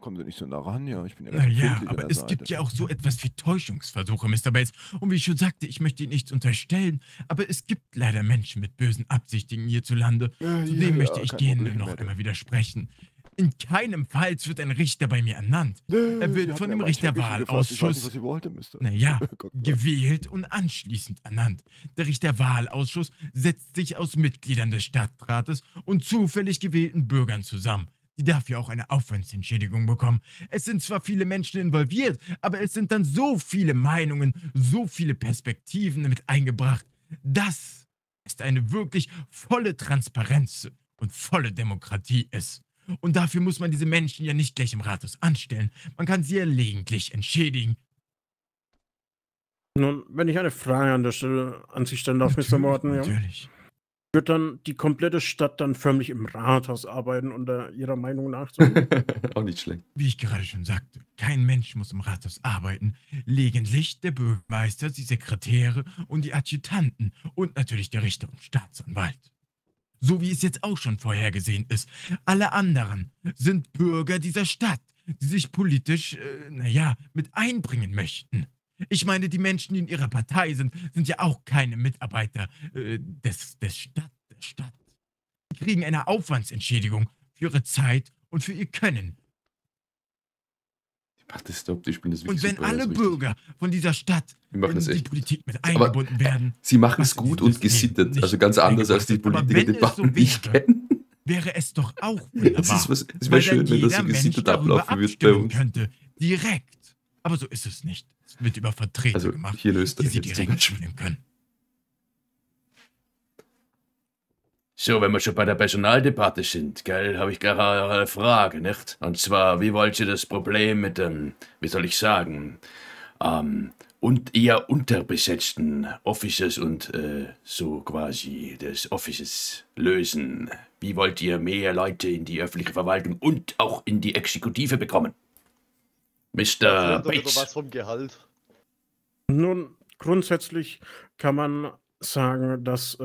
kommen Sie nicht so nah ran, ja. Ich bin ja aber es gibt ja auch so etwas wie Täuschungsversuche, Mr. Bates. Und wie ich schon sagte, ich möchte Ihnen nichts unterstellen, aber es gibt leider Menschen mit bösen Absichten hierzulande. Zudem möchte ich denen noch einmal widersprechen. In keinem Fall wird ein Richter bei mir ernannt. Er wird von dem Richterwahlausschuss gewählt und anschließend ernannt. Der Richterwahlausschuss setzt sich aus Mitgliedern des Stadtrates und zufällig gewählten Bürgern zusammen. Die dafür auch eine Aufwandsentschädigung bekommen. Es sind zwar viele Menschen involviert, aber es sind dann so viele Meinungen, so viele Perspektiven mit eingebracht. Das ist eine wirklich volle Transparenz und volle Demokratie ist. Und dafür muss man diese Menschen ja nicht gleich im Rathaus anstellen. Man kann sie ja gelegentlich entschädigen. Nun, wenn ich eine Frage an der Stelle an Sie stellen darf, Mr. Morton, natürlich. Wird dann die komplette Stadt dann förmlich im Rathaus arbeiten, unter Ihrer Meinung nach? Auch nicht schlecht. Wie ich gerade schon sagte, kein Mensch muss im Rathaus arbeiten. Lediglich der Bürgermeister, die Sekretäre und die Adjutanten und natürlich der Richter und Staatsanwalt. So wie es jetzt auch schon vorhergesehen ist. Alle anderen sind Bürger dieser Stadt, die sich politisch, mit einbringen möchten. Ich meine, die Menschen, die in ihrer Partei sind, sind ja auch keine Mitarbeiter der Stadt. Die kriegen eine Aufwandsentschädigung für ihre Zeit und für ihr Können. Und wenn alle Bürger von dieser Stadt in die Politik mit eingebunden werden... Sie machen es gut und gesittet, also ganz anders als die Politiker, die Bauern nicht kennen. Wäre es doch auch wunderbar, weil dann jeder Mensch darüber abstimmen könnte, direkt. Aber so ist es nicht. Es wird über Verträge gemacht, die Sie direkt abstimmen können. So, wenn wir schon bei der Personaldebatte sind, gell, habe ich gerade eine Frage, nicht? Und zwar, wie wollt ihr das Problem mit dem, wie soll ich sagen, und eher unterbesetzten Offices und so quasi des Offices lösen? Wie wollt ihr mehr Leute in die öffentliche Verwaltung und auch in die Exekutive bekommen? Mr. Bates. Was vom Gehalt? Nun, grundsätzlich kann man sagen, dass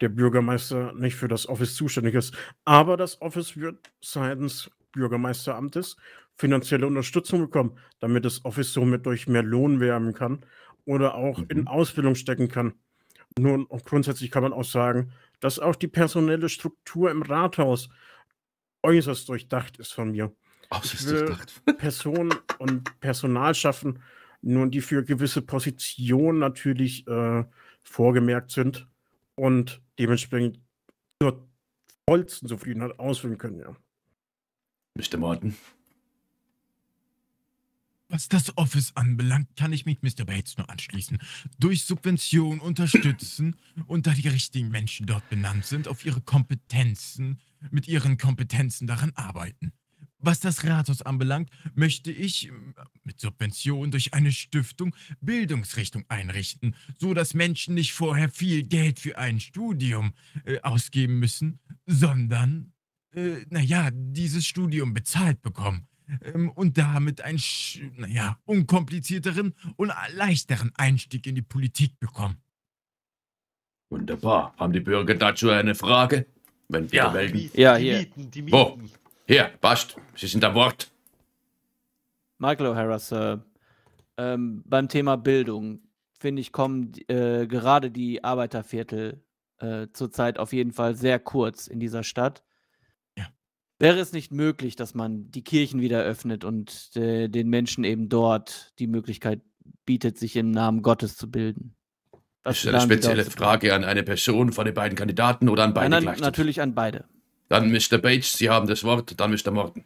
der Bürgermeister nicht für das Office zuständig ist. Aber das Office wird seitens Bürgermeisteramtes finanzielle Unterstützung bekommen, damit das Office somit durch mehr Lohn werben kann oder auch in Ausbildung stecken kann. Nun, grundsätzlich kann man auch sagen, dass auch die personelle Struktur im Rathaus äußerst durchdacht ist von mir. Ich will Personen und Personal schaffen, nun die für gewisse Positionen natürlich vorgemerkt sind und dementsprechend zur vollsten Zufriedenheit ausfüllen können, ja. Mr. Morton. Was das Office anbelangt, kann ich mich Mr. Bates nur anschließen. Durch Subventionen unterstützen und da die richtigen Menschen dort benannt sind, auf ihre Kompetenzen, mit ihren Kompetenzen daran arbeiten. Was das Rathaus anbelangt, möchte ich mit Subventionen durch eine Stiftung Bildungsrichtung einrichten, so dass Menschen nicht vorher viel Geld für ein Studium ausgeben müssen, sondern, dieses Studium bezahlt bekommen und damit einen, unkomplizierteren und leichteren Einstieg in die Politik bekommen. Wunderbar. Haben die Bürger dazu eine Frage? Wenn wir melden. Ja, hier. Die Mieten. Wo? Hier, passt. Sie sind am Wort. Michael O'Hara, Sir. Beim Thema Bildung. finde ich, kommen gerade die Arbeiterviertel zurzeit auf jeden Fall sehr kurz in dieser Stadt. Ja. Wäre es nicht möglich, dass man die Kirchen wieder öffnet und den Menschen eben dort die Möglichkeit bietet, sich im Namen Gottes zu bilden? Das ist eine spezielle Frage an eine Person von den beiden Kandidaten oder an beide gleichzeitig? Natürlich an beide. Dann Mr. Bates, Sie haben das Wort, dann Mr. Morton.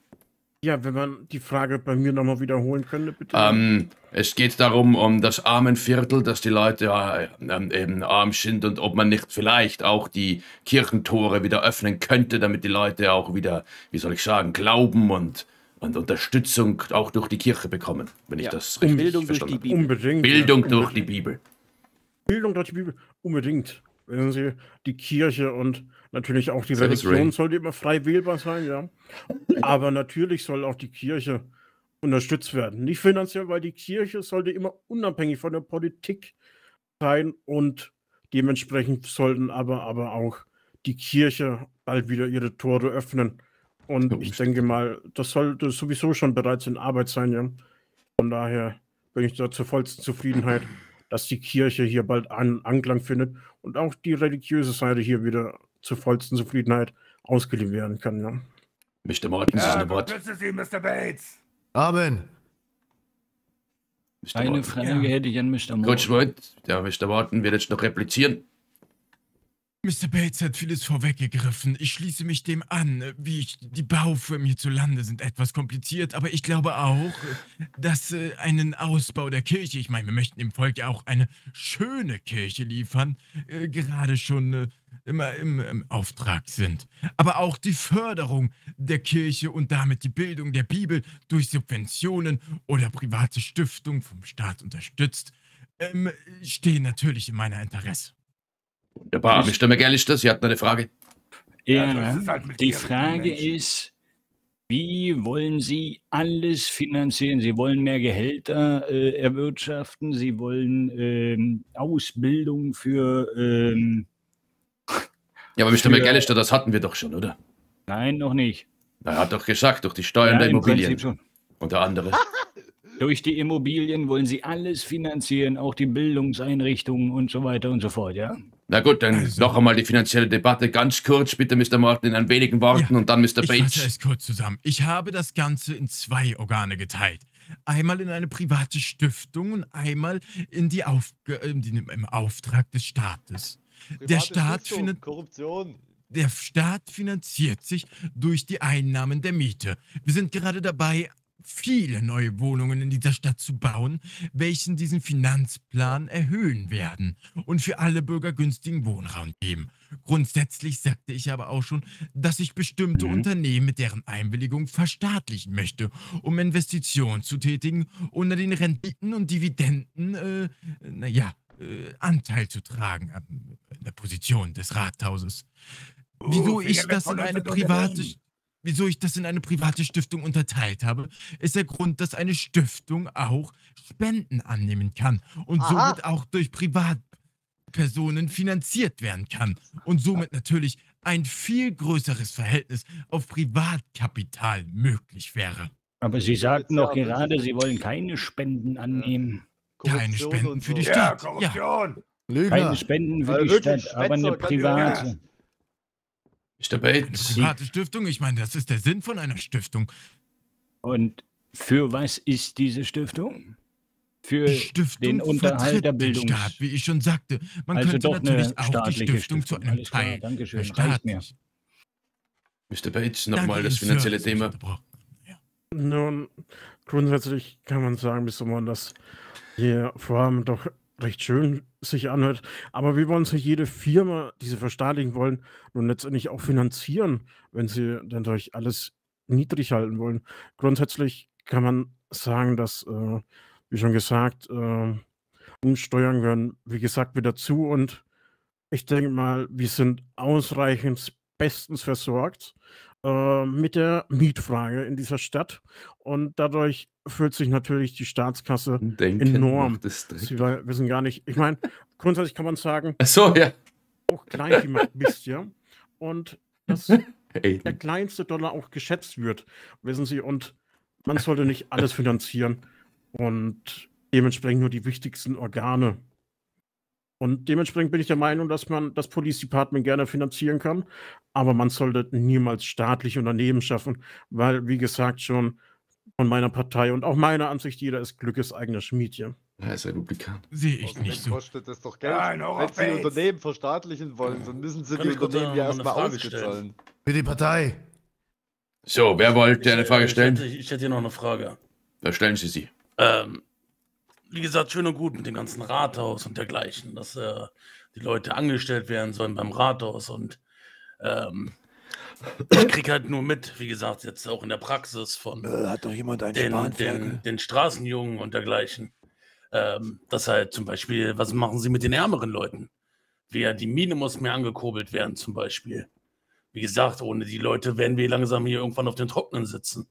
Ja, wenn man die Frage bei mir nochmal wiederholen könnte, bitte. Es geht darum, um das Armenviertel, dass die Leute eben arm sind und ob man nicht vielleicht auch die Kirchentore wieder öffnen könnte, damit die Leute auch wieder, wie soll ich sagen, Glauben und Unterstützung auch durch die Kirche bekommen, wenn ich das richtig verstanden habe. Unbedingt. Bildung durch die Bibel. Bildung durch die Bibel, unbedingt. Wenn Sie die Kirche und natürlich auch die Religion sollte immer frei wählbar sein, ja. Aber natürlich soll auch die Kirche unterstützt werden. Nicht finanziell, weil die Kirche sollte immer unabhängig von der Politik sein und dementsprechend sollten aber auch die Kirche bald wieder ihre Tore öffnen. Und ich denke mal, das sollte sowieso schon bereits in Arbeit sein, ja. Von daher bin ich da zur vollsten Zufriedenheit, dass die Kirche hier bald einen Anklang findet und auch die religiöse Seite hier wieder zur vollsten Zufriedenheit ausgeliefert werden kann. Ja. Mr. Morton, Sie sind an Bord. Grüße Sie, Mr. Bates. Amen. Eine Frage hätte ich an Mr. Morton. Mr. Morton wird jetzt noch replizieren. Mr. Bates hat vieles vorweggegriffen. Ich schließe mich dem an. Die Baufirmen hierzulande sind etwas kompliziert, aber ich glaube auch, dass einen Ausbau der Kirche, ich meine, wir möchten dem Volk ja auch eine schöne Kirche liefern, gerade schon immer im Auftrag sind. Aber auch die Förderung der Kirche und damit die Bildung der Bibel durch Subventionen oder private Stiftungen vom Staat unterstützt, stehen natürlich in meiner Interesse. Wunderbar, Mr. McAllister, Sie hatten eine Frage. Ja, die Frage ist, wie wollen Sie alles finanzieren? Sie wollen mehr Gehälter erwirtschaften, Sie wollen Ausbildung für... ja, aber Mr. McAllister, das hatten wir doch schon, oder? Nein, noch nicht. Er hat doch gesagt, durch die Steuern der Immobilien, unter anderem. Durch die Immobilien wollen Sie alles finanzieren, auch die Bildungseinrichtungen und so weiter und so fort, ja? Na gut, dann also, noch einmal die finanzielle Debatte ganz kurz, bitte Mr. Morton in ein wenigen Worten und dann Mr. Bates. Ich fasse es kurz zusammen. Ich habe das Ganze in zwei Organe geteilt. Einmal in eine private Stiftung und einmal in die im Auftrag des Staates. Der Staat findet Korruption. Der Staat finanziert sich durch die Einnahmen der Miete. Wir sind gerade dabei, viele neue Wohnungen in dieser Stadt zu bauen, welchen diesen Finanzplan erhöhen werden und für alle Bürger günstigen Wohnraum geben. Grundsätzlich sagte ich aber auch schon, dass ich bestimmte Unternehmen mit deren Einwilligung verstaatlichen möchte, um Investitionen zu tätigen, unter den Renditen und Dividenden, Anteil zu tragen an der Position des Rathauses. Wieso ich das in eine private Stiftung unterteilt habe, ist der Grund, dass eine Stiftung auch Spenden annehmen kann und somit auch durch Privatpersonen finanziert werden kann und somit natürlich ein viel größeres Verhältnis auf Privatkapital möglich wäre. Aber Sie sagten doch gerade, Sie wollen keine Spenden annehmen. Keine Spenden für die Stadt. Ja. Keine Spenden für die Stadt, aber eine private. Mr. Bates. Eine private Stiftung, ich meine, das ist der Sinn von einer Stiftung. Und für was ist diese Stiftung? Für die Stiftung den Unterhalt der Bildung. Wie ich schon sagte, man könnte natürlich auch die Stiftung zu einem Teil. Dankeschön, reicht mir. Mr. Bates, nochmal das finanzielle Thema. Nun, grundsätzlich kann man sagen, Mr. Mann, dass hier vor allem doch recht schön sich anhört, aber wir wollen sich jede Firma, die sie verstaatlichen wollen, nun letztendlich auch finanzieren, wenn sie dann durch alles niedrig halten wollen. Grundsätzlich kann man sagen, dass, wie schon gesagt, Steuern gehören, wie gesagt, wieder zu und ich denke mal, wir sind ausreichend bestens versorgt mit der Mietfrage in dieser Stadt und dadurch füllt sich natürlich die Staatskasse enorm. Sie wissen gar nicht, ich meine, grundsätzlich kann man sagen, auch klein gemacht bist, ja, und dass der kleinste Dollar auch geschätzt wird, wissen Sie, und man sollte nicht alles finanzieren und dementsprechend nur die wichtigsten Organe Und dementsprechend bin ich der Meinung, dass man das Police Department gerne finanzieren kann, aber man sollte niemals staatliche Unternehmen schaffen, weil, wie gesagt, schon von meiner Partei und auch meiner Ansicht, jeder ist Glückes eigener Schmied hier. Er ist Republikan. Sehe ich nicht so. Kostet das doch Geld. Nein, wenn Sie Unternehmen verstaatlichen wollen, dann müssen Sie die Unternehmen ja erstmal ausbezahlen. Für die Partei. So, wer wollte eine Frage stellen? Ich hätte hier noch eine Frage. Dann stellen Sie sie. Wie gesagt, schön und gut mit dem ganzen Rathaus und dergleichen, dass die Leute angestellt werden sollen beim Rathaus und ich kriege halt nur mit, wie gesagt, jetzt auch in der Praxis von hat doch jemand einen den Straßenjungen und dergleichen. Das halt zum Beispiel, was machen sie mit den ärmeren Leuten? Die Mine muss mehr angekurbelt werden zum Beispiel. Wie gesagt, ohne die Leute werden wir langsam hier irgendwann auf den Trockenen sitzen.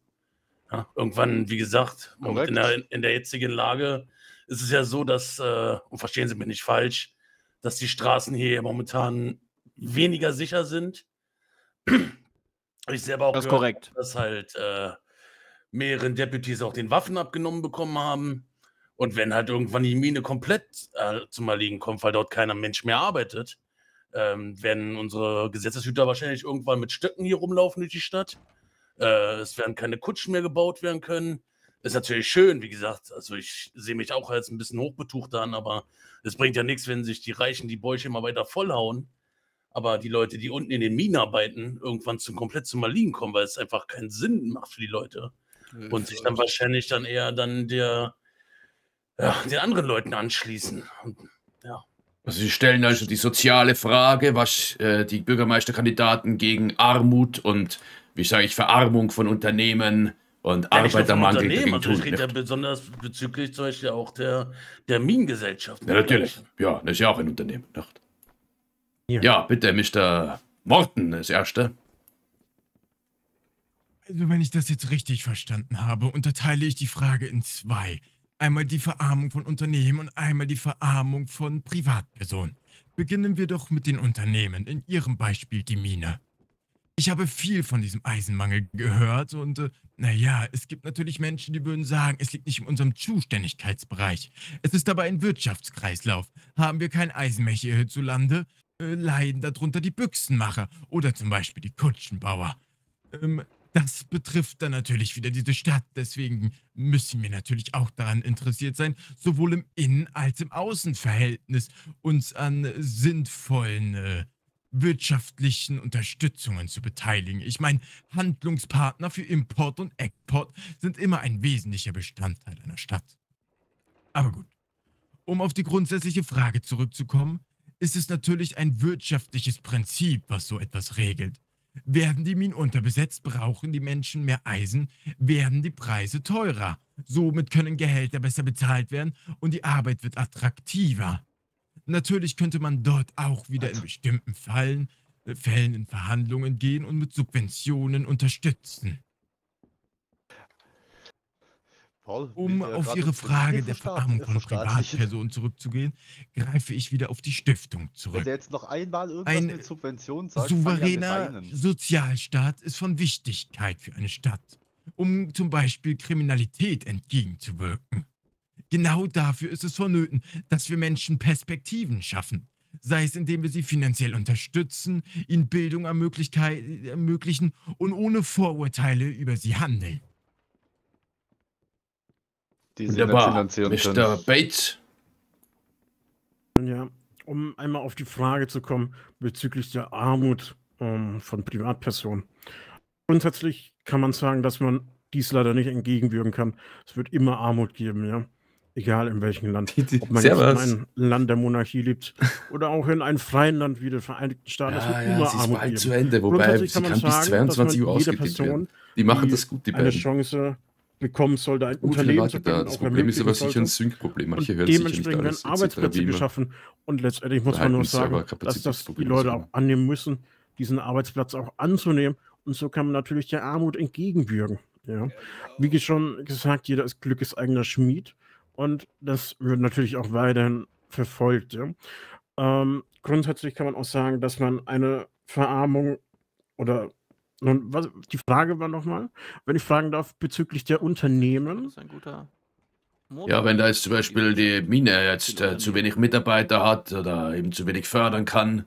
Ja, irgendwann, wie gesagt, in der jetzigen Lage ist es ja so, dass, und verstehen Sie mich nicht falsch, dass die Straßen hier momentan weniger sicher sind. Ich selber auch gehört, dass halt mehreren Deputies auch den Waffen abgenommen bekommen haben. Und wenn halt irgendwann die Mine komplett zum Erliegen kommt, weil dort keiner Mensch mehr arbeitet, werden unsere Gesetzeshüter wahrscheinlich irgendwann mit Stöcken hier rumlaufen durch die Stadt. Es werden keine Kutschen mehr gebaut werden können. Ist natürlich schön, wie gesagt, also ich sehe mich auch als ein bisschen hochbetucht an, aber es bringt ja nichts, wenn sich die Reichen die Bäuche immer weiter vollhauen, aber die Leute, die unten in den Minen arbeiten, irgendwann komplett zum Erliegen kommen, weil es einfach keinen Sinn macht für die Leute. Und sich dann wahrscheinlich dann eher den anderen Leuten anschließen. Und, ja. Also Sie stellen also die soziale Frage, was die Bürgermeisterkandidaten gegen Armut und, wie sage ich, Verarmung von Unternehmen und Arbeitermangel gegen tun. Ich rede ja besonders bezüglich zum Beispiel auch der Minengesellschaft. Ja, natürlich. Ja, das ist ja auch ein Unternehmen. Ja. Ja, bitte, Mr. Morton, das Erste. Also, wenn ich das jetzt richtig verstanden habe, unterteile ich die Frage in zwei. Einmal die Verarmung von Unternehmen und einmal die Verarmung von Privatpersonen. Beginnen wir doch mit den Unternehmen, in Ihrem Beispiel die Mine. Ich habe viel von diesem Eisenmangel gehört und naja, es gibt natürlich Menschen, die würden sagen, es liegt nicht in unserem Zuständigkeitsbereich. Es ist aber ein Wirtschaftskreislauf. Haben wir kein Eisen mehr hier hierzulande, leiden darunter die Büchsenmacher oder zum Beispiel die Kutschenbauer. Das betrifft dann natürlich wieder diese Stadt, deswegen müssen wir natürlich auch daran interessiert sein, sowohl im Innen- als im Außenverhältnis uns an sinnvollen wirtschaftlichen Unterstützungen zu beteiligen. Ich meine, Handlungspartner für Import und Export sind immer ein wesentlicher Bestandteil einer Stadt. Aber gut, um auf die grundsätzliche Frage zurückzukommen, ist es natürlich ein wirtschaftliches Prinzip, was so etwas regelt. Werden die Minen unterbesetzt, brauchen die Menschen mehr Eisen, werden die Preise teurer. Somit können Gehälter besser bezahlt werden und die Arbeit wird attraktiver. Natürlich könnte man dort auch wieder in bestimmten Fällen in Verhandlungen gehen und mit Subventionen unterstützen. Um auf Ihre Frage der Verarmung von Privatpersonen zurückzugehen, greife ich wieder auf die Stiftung zurück. Wenn der jetzt noch einmal irgendwas mit Subventionen sagt, souveräner Sozialstaat ist von Wichtigkeit für eine Stadt, um zum Beispiel Kriminalität entgegenzuwirken. Genau dafür ist es vonnöten, dass wir Menschen Perspektiven schaffen, sei es indem wir sie finanziell unterstützen, ihnen Bildung ermöglichen und ohne Vorurteile über sie handeln. Wunderbar, Mr. Bates. Ja, um einmal auf die Frage zu kommen bezüglich der Armut von Privatpersonen. Grundsätzlich kann man sagen, dass man dies leider nicht entgegenwirken kann. Es wird immer Armut geben, ja. Egal in welchem Land. Ob man jetzt in einem Land der Monarchie lebt oder auch in einem freien Land wie den Vereinigten Staaten. Ja, ja, es ist bald zu Ende, wobei sie kann bis 22 Uhr ausgedehnt werden. Die machen das gut, die beiden. Eine Chance bekommen sollte, ein Unternehmen zu können. Das Problem ist aber sicher ein Sync-Problem. Und dementsprechend werden Arbeitsplätze geschaffen. Und letztendlich muss man nur sagen, dass das die Leute auch annehmen müssen, diesen Arbeitsplatz auch anzunehmen. Und so kann man natürlich der Armut entgegenwirken. Ja. Wie schon gesagt, jeder ist Glückes eigener Schmied. Und das wird natürlich auch weiterhin verfolgt. Ja. Grundsätzlich kann man auch sagen, dass man eine Verarmung oder nun, was, die Frage war nochmal, wenn ich fragen darf, bezüglich der Unternehmen. Das ist ein guter. Ja, wenn da jetzt zum Beispiel die Mine jetzt zu wenig Mitarbeiter hat oder eben zu wenig fördern kann.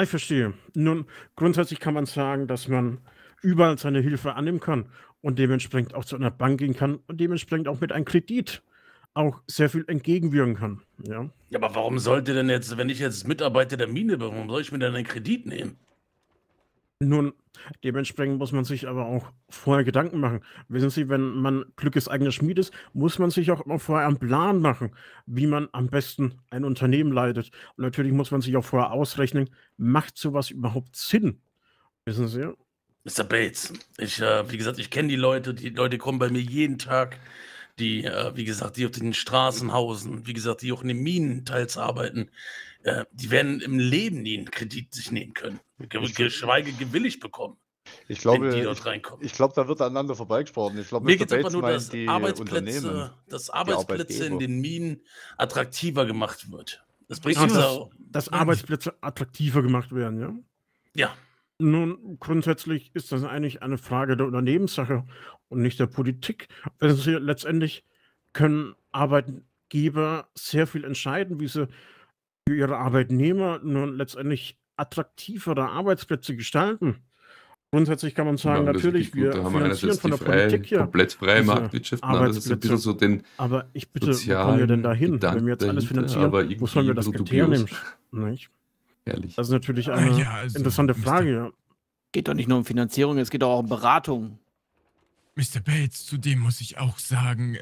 Ich verstehe. Nun, grundsätzlich kann man sagen, dass man überall seine Hilfe annehmen kann und dementsprechend auch zu einer Bank gehen kann und dementsprechend auch mit einem Kredit auch sehr viel entgegenwirken kann. Ja, ja, aber warum sollte denn jetzt, wenn ich jetzt Mitarbeiter der Mine bin, warum soll ich mir dann einen Kredit nehmen? Nun, dementsprechend muss man sich aber auch vorher Gedanken machen. Wissen Sie, wenn man Glückes eigener Schmied ist, muss man sich auch immer vorher einen Plan machen, wie man am besten ein Unternehmen leitet. Und natürlich muss man sich auch vorher ausrechnen, macht sowas überhaupt Sinn? Wissen Sie? Mr. Bates, ich, wie gesagt, ich kenne die Leute kommen bei mir jeden Tag, die, wie gesagt, die auf den Straßen hausen, wie gesagt, die auch in den Minen teils arbeiten. Die werden im Leben nie einen Kredit sich nehmen können. Geschweige gewillig bekommen. Ich glaube, die dort reinkommen. Ich glaube, da wird aneinander vorbeigesprochen. Ich glaube, mir geht es aber nur, dass Arbeitsplätze in den Minen attraktiver gemacht wird. Das bringt uns auch. Dass Arbeitsplätze attraktiver gemacht werden, ja? Ja. Nun, grundsätzlich ist das eigentlich eine Frage der Unternehmenssache und nicht der Politik. Also, letztendlich können Arbeitgeber sehr viel entscheiden, wie sie für ihre Arbeitnehmer nun letztendlich attraktivere Arbeitsplätze gestalten. Grundsätzlich kann man sagen, ja, natürlich, wir finanzieren von der Politik her komplett freie Marktwirtschaft. Nein, das ist ein bisschen so den aber ich bitte, wo kommen wir denn dahin? Gedanken wenn wir jetzt alles finanzieren, wo sollen wir das Geld hernehmen? Ehrlich. Das ist natürlich eine interessante Frage. Ja. Geht doch nicht nur um Finanzierung, es geht auch um Beratung. Mr. Bates, zudem muss ich auch sagen,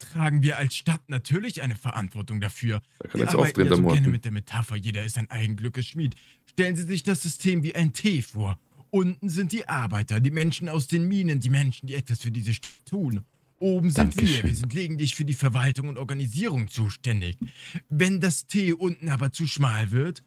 tragen wir als Stadt natürlich eine Verantwortung dafür. Da kann wir jetzt arbeiten ja so gerne mit der Metapher, jeder ist ein eigenglückes Schmied. Stellen Sie sich das System wie ein Tee vor. Unten sind die Arbeiter, die Menschen aus den Minen, die Menschen, die etwas für diese Stadt tun. Oben sind wir sind lediglich für die Verwaltung und Organisierung zuständig. Wenn das Tee unten aber zu schmal wird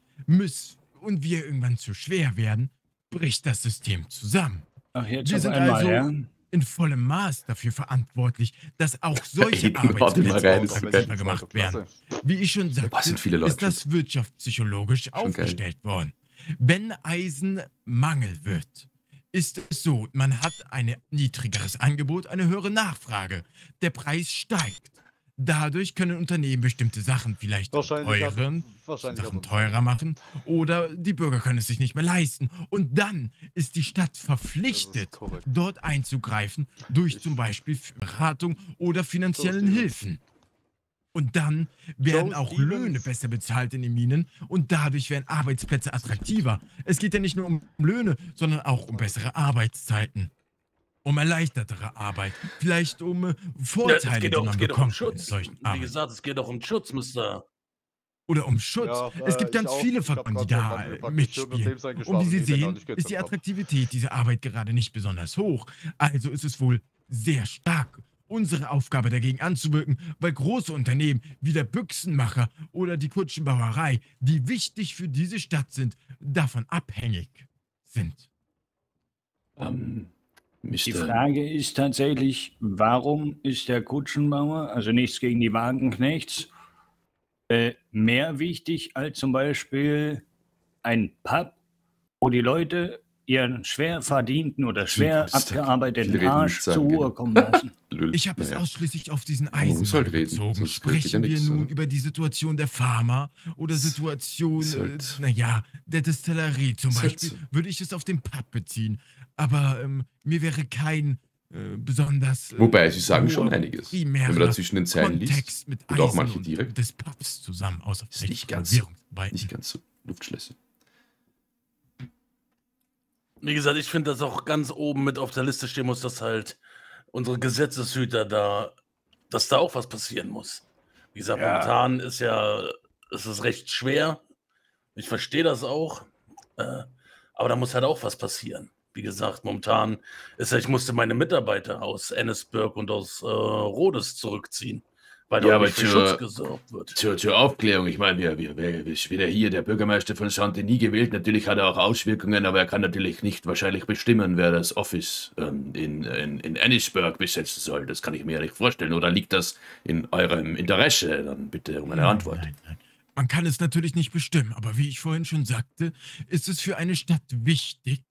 und wir irgendwann zu schwer werden, bricht das System zusammen. Ach, jetzt wir sind also... Ja? In vollem Maß dafür verantwortlich, dass auch solche Arbeitsplätze gemacht werden. Wie ich schon sagte, ist das wirtschaftspsychologisch aufgestellt worden. Wenn Eisen Mangel wird, ist es so, man hat ein niedrigeres Angebot, eine höhere Nachfrage. Der Preis steigt. Dadurch können Unternehmen bestimmte Sachen vielleicht teurer machen oder die Bürger können es sich nicht mehr leisten. Und dann ist die Stadt verpflichtet, dort einzugreifen durch zum Beispiel Beratung oder finanziellen Hilfen. Und dann werden auch Löhne besser bezahlt in den Minen und dadurch werden Arbeitsplätze attraktiver. Es geht ja nicht nur um Löhne, sondern auch um bessere Arbeitszeiten. Um erleichtertere Arbeit, vielleicht um Vorteile, ja, die man bekommt. Es geht auch um Schutz. Wie gesagt, es geht auch um Schutz, Mr. Oder um Schutz. Ja, es gibt ganz viele Faktoren, die da mitspielen. Und wie Sie sehen, ist die Attraktivität dieser Arbeit gerade nicht besonders hoch. Also ist es wohl sehr stark, unsere Aufgabe dagegen anzuwirken, weil große Unternehmen wie der Büchsenmacher oder die Kutschenbauerei, die wichtig für diese Stadt sind, davon abhängig sind. Die Frage ist tatsächlich, warum ist der Kutschenbauer, also nichts gegen die Wagenknechts, mehr wichtig als zum Beispiel ein Pub, wo die Leute ihren schwer verdienten oder schwer abgearbeiteten Arsch zur Ruhe kommen lassen. Ich habe es ausschließlich auf diesen Eisenmarkt bezogen. Sprechen wir nun über die Situation der Farmer oder Situation der Destillerie zum Beispiel, würde ich es auf den Pub beziehen. Aber mir wäre kein besonders... Wobei, sie sagen schon einiges, wenn man da zwischen den Zeilen liest und auch manche direkt. Des Pubs zusammen, außer ist nicht ganz so Luftschlösser. Wie gesagt, ich finde, dass auch ganz oben mit auf der Liste stehen muss, dass halt unsere Gesetzeshüter da, dass da auch was passieren muss. Wie gesagt, momentan ist es ist recht schwer. Ich verstehe das auch. Aber da muss halt auch was passieren. Wie gesagt, momentan ist ich musste meine Mitarbeiter aus Annesburg und aus Rhodes zurückziehen, weil da nicht für Schutz gesorgt wird. Zur Aufklärung, ich meine, wir ist wieder hier der Bürgermeister von Saint Denis gewählt. Natürlich hat er auch Auswirkungen, aber er kann natürlich nicht wahrscheinlich bestimmen, wer das Office in Annesburg besetzen soll. Das kann ich mir ja nicht vorstellen. Oder liegt das in eurem Interesse? Dann bitte um eine Antwort. Nein, nein. Man kann es natürlich nicht bestimmen, aber wie ich vorhin schon sagte, ist es für eine Stadt wichtig,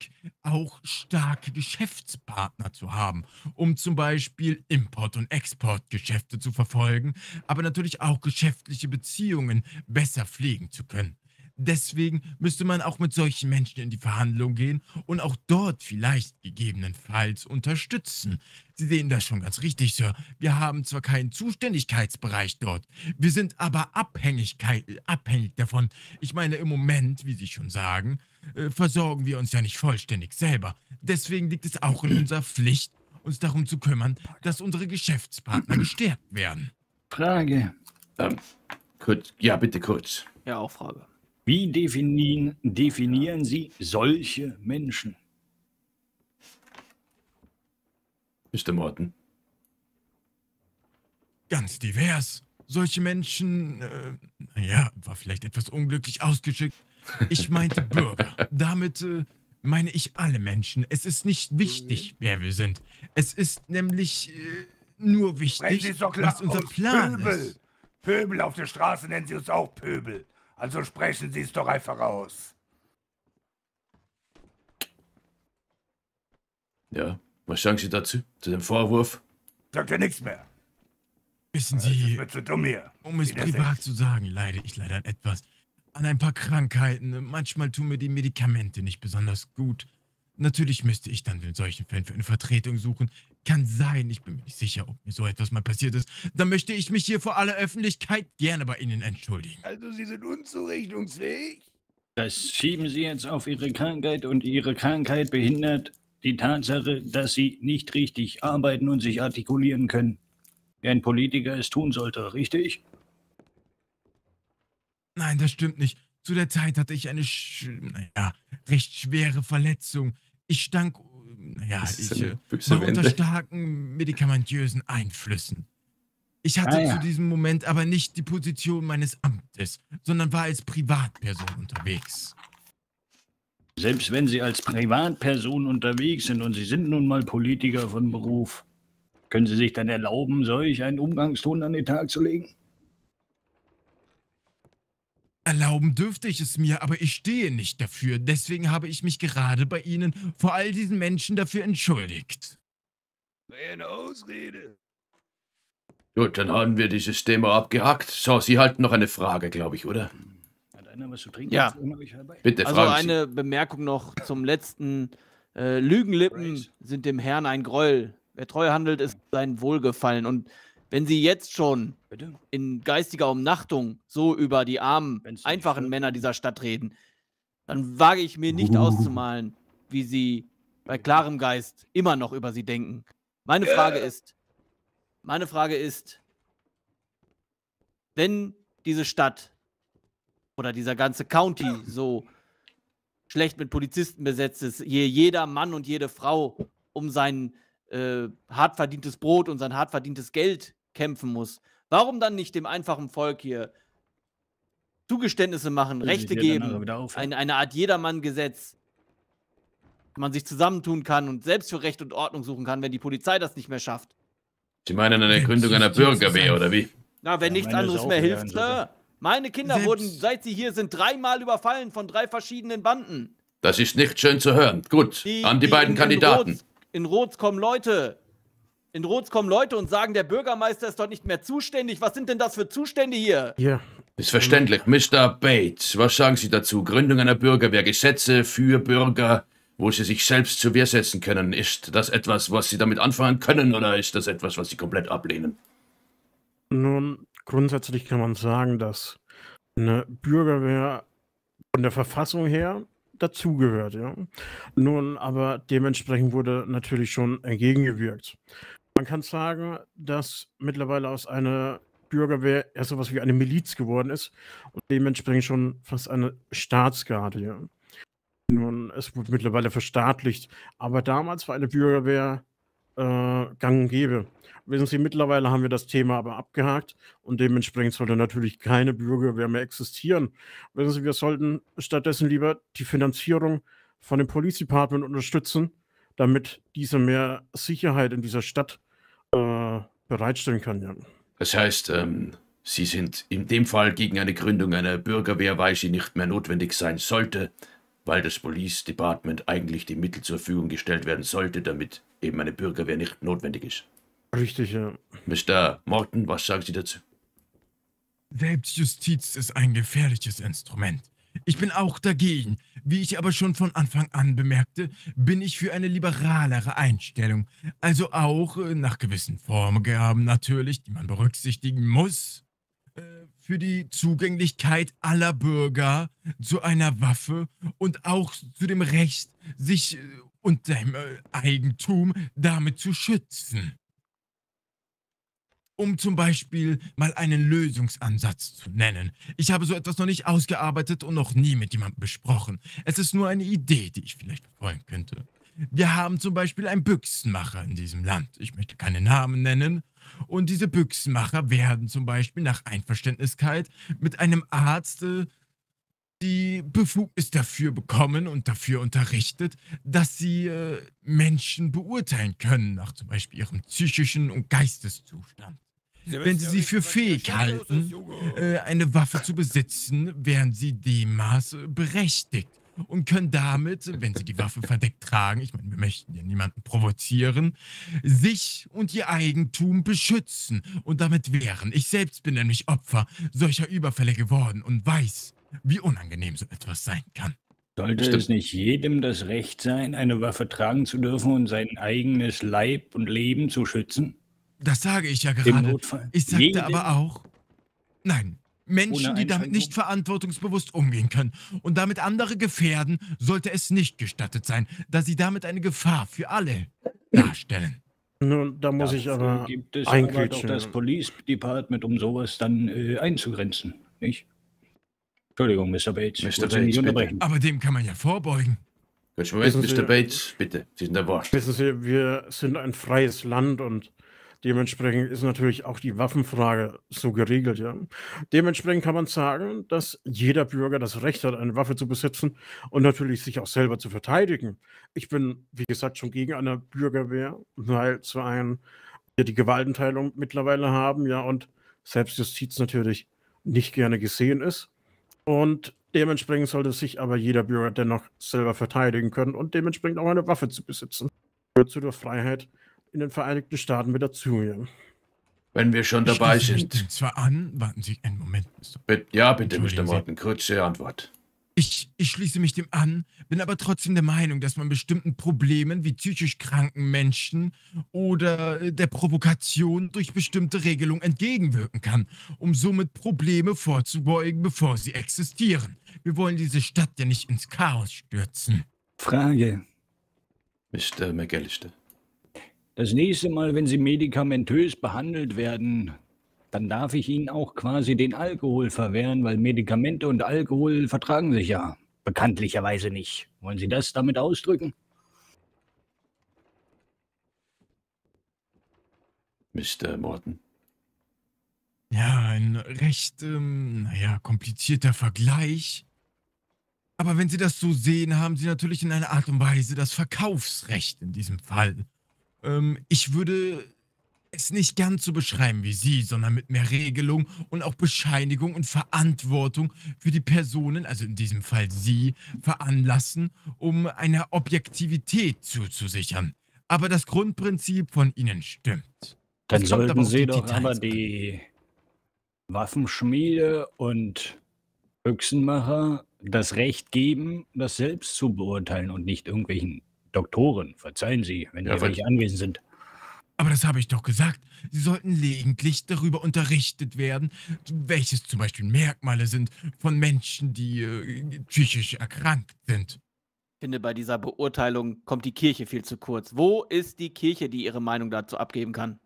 auch starke Geschäftspartner zu haben, um zum Beispiel Import- und Exportgeschäfte zu verfolgen, aber natürlich auch geschäftliche Beziehungen besser pflegen zu können. Deswegen müsste man auch mit solchen Menschen in die Verhandlung gehen und auch dort vielleicht gegebenenfalls unterstützen. Sie sehen das schon ganz richtig, Sir. Wir haben zwar keinen Zuständigkeitsbereich dort, wir sind aber abhängig davon. Ich meine, im Moment, wie Sie schon sagen, versorgen wir uns ja nicht vollständig selber. Deswegen liegt es auch in unserer Pflicht, uns darum zu kümmern, dass unsere Geschäftspartner gestärkt werden. Frage. Kurz. Ja, bitte kurz. Ja, auch Frage. Wie definieren Sie solche Menschen? Mr. Morton. Ganz divers. Solche Menschen, naja, war vielleicht etwas unglücklich ausgeschickt. Ich meinte Bürger. Damit meine ich alle Menschen. Es ist nicht wichtig, wer wir sind. Es ist nämlich nur wichtig, was unser Plan ist. Pöbel auf der Straße nennen Sie uns auch Pöbel. Also sprechen Sie es doch einfach aus. Ja, was sagen Sie dazu? Zu dem Vorwurf? Sagt ja nichts mehr. Wissen Sie, zu dumm hier, um es privat zu sagen, leide ich leider an etwas. An ein paar Krankheiten. Manchmal tun mir die Medikamente nicht besonders gut. Natürlich müsste ich dann in solchen Fällen für eine Vertretung suchen. Kann sein, ich bin mir nicht sicher, ob mir so etwas mal passiert ist. Dann möchte ich mich hier vor aller Öffentlichkeit gerne bei Ihnen entschuldigen. Also Sie sind unzurechnungsfähig? Das schieben Sie jetzt auf Ihre Krankheit, und Ihre Krankheit behindert die Tatsache, dass Sie nicht richtig arbeiten und sich artikulieren können, wie ein Politiker es tun sollte, richtig? Nein, das stimmt nicht. Zu der Zeit hatte ich eine, naja, recht schwere Verletzung. Ich stank, naja, war unter starken medikamentösen Einflüssen. Ich hatte zu diesem Moment aber nicht die Position meines Amtes, sondern war als Privatperson unterwegs. Selbst wenn Sie als Privatperson unterwegs sind und Sie sind nun mal Politiker von Beruf, können Sie sich dann erlauben, solch einen Umgangston an den Tag zu legen? Erlauben dürfte ich es mir, aber ich stehe nicht dafür. Deswegen habe ich mich gerade bei Ihnen vor all diesen Menschen dafür entschuldigt. Eine Ausrede. Gut, dann haben wir dieses Thema abgehakt. So, Sie halten noch eine Frage, glaube ich, oder? Hat einer was zu trinken? Ja. Bitte, also eine Bemerkung noch zum letzten. Lügenlippen sind dem Herrn ein Gräuel. Wer treu handelt, ist sein Wohlgefallen. Und wenn Sie jetzt schon in geistiger Umnachtung so über die armen, einfachen Männer dieser Stadt reden, dann wage ich mir nicht auszumalen, wie Sie bei klarem Geist immer noch über sie denken. Meine Frage ist, wenn diese Stadt oder dieser ganze County so schlecht mit Polizisten besetzt ist, hier jeder Mann und jede Frau um sein hart verdientes Brot und sein hart verdientes Geld kämpfen muss, warum dann nicht dem einfachen Volk hier Zugeständnisse machen, Rechte geben, eine Art Jedermann-Gesetz, wo man sich zusammentun kann und selbst für Recht und Ordnung suchen kann, wenn die Polizei das nicht mehr schafft? Sie meinen eine Gründung einer Bürgerwehr, oder wie? Na, wenn nichts anderes mehr hilft, Sir. Meine Kinder wurden, seit sie hier sind, 3-mal überfallen von 3 verschiedenen Banden. Das ist nicht schön zu hören. Gut, an die beiden Kandidaten. In Rhodes kommen Leute und sagen, der Bürgermeister ist dort nicht mehr zuständig. Was sind denn das für Zustände hier? Ja. Ist verständlich. Mr. Bates, was sagen Sie dazu? Gründung einer Bürgerwehr, Gesetze für Bürger, wo sie sich selbst zur Wehr setzen können. Ist das etwas, was Sie damit anfangen können, oder ist das etwas, was Sie komplett ablehnen? Nun, grundsätzlich kann man sagen, dass eine Bürgerwehr von der Verfassung her dazugehört, ja. Nun, aber dementsprechend wurde natürlich schon entgegengewirkt. Man kann sagen, dass mittlerweile aus einer Bürgerwehr erst so etwas wie eine Miliz geworden ist und dementsprechend schon fast eine Staatsgarde. Ja. Nun, es wurde mittlerweile verstaatlicht, aber damals war eine Bürgerwehr gang und gäbe. Wissen Sie, mittlerweile haben wir das Thema aber abgehakt und dementsprechend sollte natürlich keine Bürgerwehr mehr existieren. Wissen Sie, wir sollten stattdessen lieber die Finanzierung von dem Police Department unterstützen, damit diese mehr Sicherheit in dieser Stadt bereitstellen kann. Ja. Das heißt, Sie sind in dem Fall gegen eine Gründung einer Bürgerwehr, weil sie nicht mehr notwendig sein sollte, weil das Police Department eigentlich die Mittel zur Verfügung gestellt werden sollte, damit eben eine Bürgerwehr nicht notwendig ist. Richtig, ja. Mr. Morton, was sagen Sie dazu? Selbstjustiz ist ein gefährliches Instrument. Ich bin auch dagegen. Wie ich aber schon von Anfang an bemerkte, bin ich für eine liberalere Einstellung. Also auch nach gewissen Vorgaben natürlich, die man berücksichtigen muss, für die Zugänglichkeit aller Bürger zu einer Waffe und auch zu dem Recht, sich und seinem Eigentum damit zu schützen. Um zum Beispiel mal einen Lösungsansatz zu nennen. Ich habe so etwas noch nicht ausgearbeitet und noch nie mit jemandem besprochen. Es ist nur eine Idee, die ich vielleicht verfolgen könnte. Wir haben zum Beispiel einen Büchsenmacher in diesem Land. Ich möchte keine Namen nennen. Und diese Büchsenmacher werden zum Beispiel nach Einverständniskeit mit einem Arzt die Befugnis dafür bekommen und dafür unterrichtet, dass sie Menschen beurteilen können, nach zum Beispiel ihrem psychischen und Geisteszustand. Wenn sie sich für fähig halten, eine Waffe zu besitzen, wären sie dem Maß berechtigt und können damit, wenn sie die Waffe verdeckt tragen, ich meine, wir möchten ja niemanden provozieren, sich und ihr Eigentum beschützen und damit wehren. Ich selbst bin nämlich Opfer solcher Überfälle geworden und weiß, wie unangenehm so etwas sein kann. Sollte es nicht jedem das Recht sein, eine Waffe tragen zu dürfen und sein eigenes Leib und Leben zu schützen? Das sage ich ja gerade. Ich sagte aber auch, nein, Menschen, die damit nicht verantwortungsbewusst umgehen können und damit andere gefährden, sollte es nicht gestattet sein, da sie damit eine Gefahr für alle darstellen. Nun, da muss ich aber gibt es aber doch das Police Department, um sowas dann einzugrenzen, nicht? Entschuldigung, Mr. Bates. Mr. Bates, nicht unterbrechen. Aber dem kann man ja vorbeugen. Mr. Bates, bitte, Sie sind der Wort. Wissen Sie, wir sind ein freies Land und dementsprechend ist natürlich auch die Waffenfrage so geregelt, ja. Dementsprechend kann man sagen, dass jeder Bürger das Recht hat, eine Waffe zu besitzen und natürlich sich auch selber zu verteidigen. Ich bin, wie gesagt, schon gegen eine Bürgerwehr, weil zu einem wir die Gewaltenteilung mittlerweile haben, ja, und Selbstjustiz natürlich nicht gerne gesehen ist. Und dementsprechend sollte sich aber jeder Bürger dennoch selber verteidigen können und dementsprechend auch eine Waffe zu besitzen. Gehört zu der Freiheit in den Vereinigten Staaten mit dazu. Ja. Wenn wir schon dabei sind. Zwar an, warten Sie einen Moment. Ja, bitte, Mr. Morton, kurze Antwort. Ich schließe mich dem an, bin aber trotzdem der Meinung, dass man bestimmten Problemen wie psychisch kranken Menschen oder der Provokation durch bestimmte Regelungen entgegenwirken kann, um somit Probleme vorzubeugen, bevor sie existieren. Wir wollen diese Stadt ja nicht ins Chaos stürzen. Frage. Mr. McAllister. Das nächste Mal, wenn Sie medikamentös behandelt werden, dann darf ich Ihnen auch quasi den Alkohol verwehren, weil Medikamente und Alkohol vertragen sich ja bekanntlicherweise nicht. Wollen Sie das damit ausdrücken? Mr. Morton. Ja, ein recht, naja, komplizierter Vergleich. Aber wenn Sie das so sehen, haben Sie natürlich in einer Art und Weise das Verkaufsrecht in diesem Fall. Ich würde es nicht ganz so beschreiben wie Sie, sondern mit mehr Regelung und auch Bescheinigung und Verantwortung für die Personen, also in diesem Fall Sie, veranlassen, um einer Objektivität zuzusichern. Aber das Grundprinzip von Ihnen stimmt. Dann sollten Sie doch aber die Waffenschmiede und Büchsenmacher das Recht geben, das selbst zu beurteilen und nicht irgendwelchen Doktoren. Verzeihen Sie, wenn die wirklich anwesend sind. Aber das habe ich doch gesagt. Sie sollten lediglich darüber unterrichtet werden, welches zum Beispiel Merkmale sind von Menschen, die psychisch erkrankt sind. Ich finde, bei dieser Beurteilung kommt die Kirche viel zu kurz. Wo ist die Kirche, die ihre Meinung dazu abgeben kann?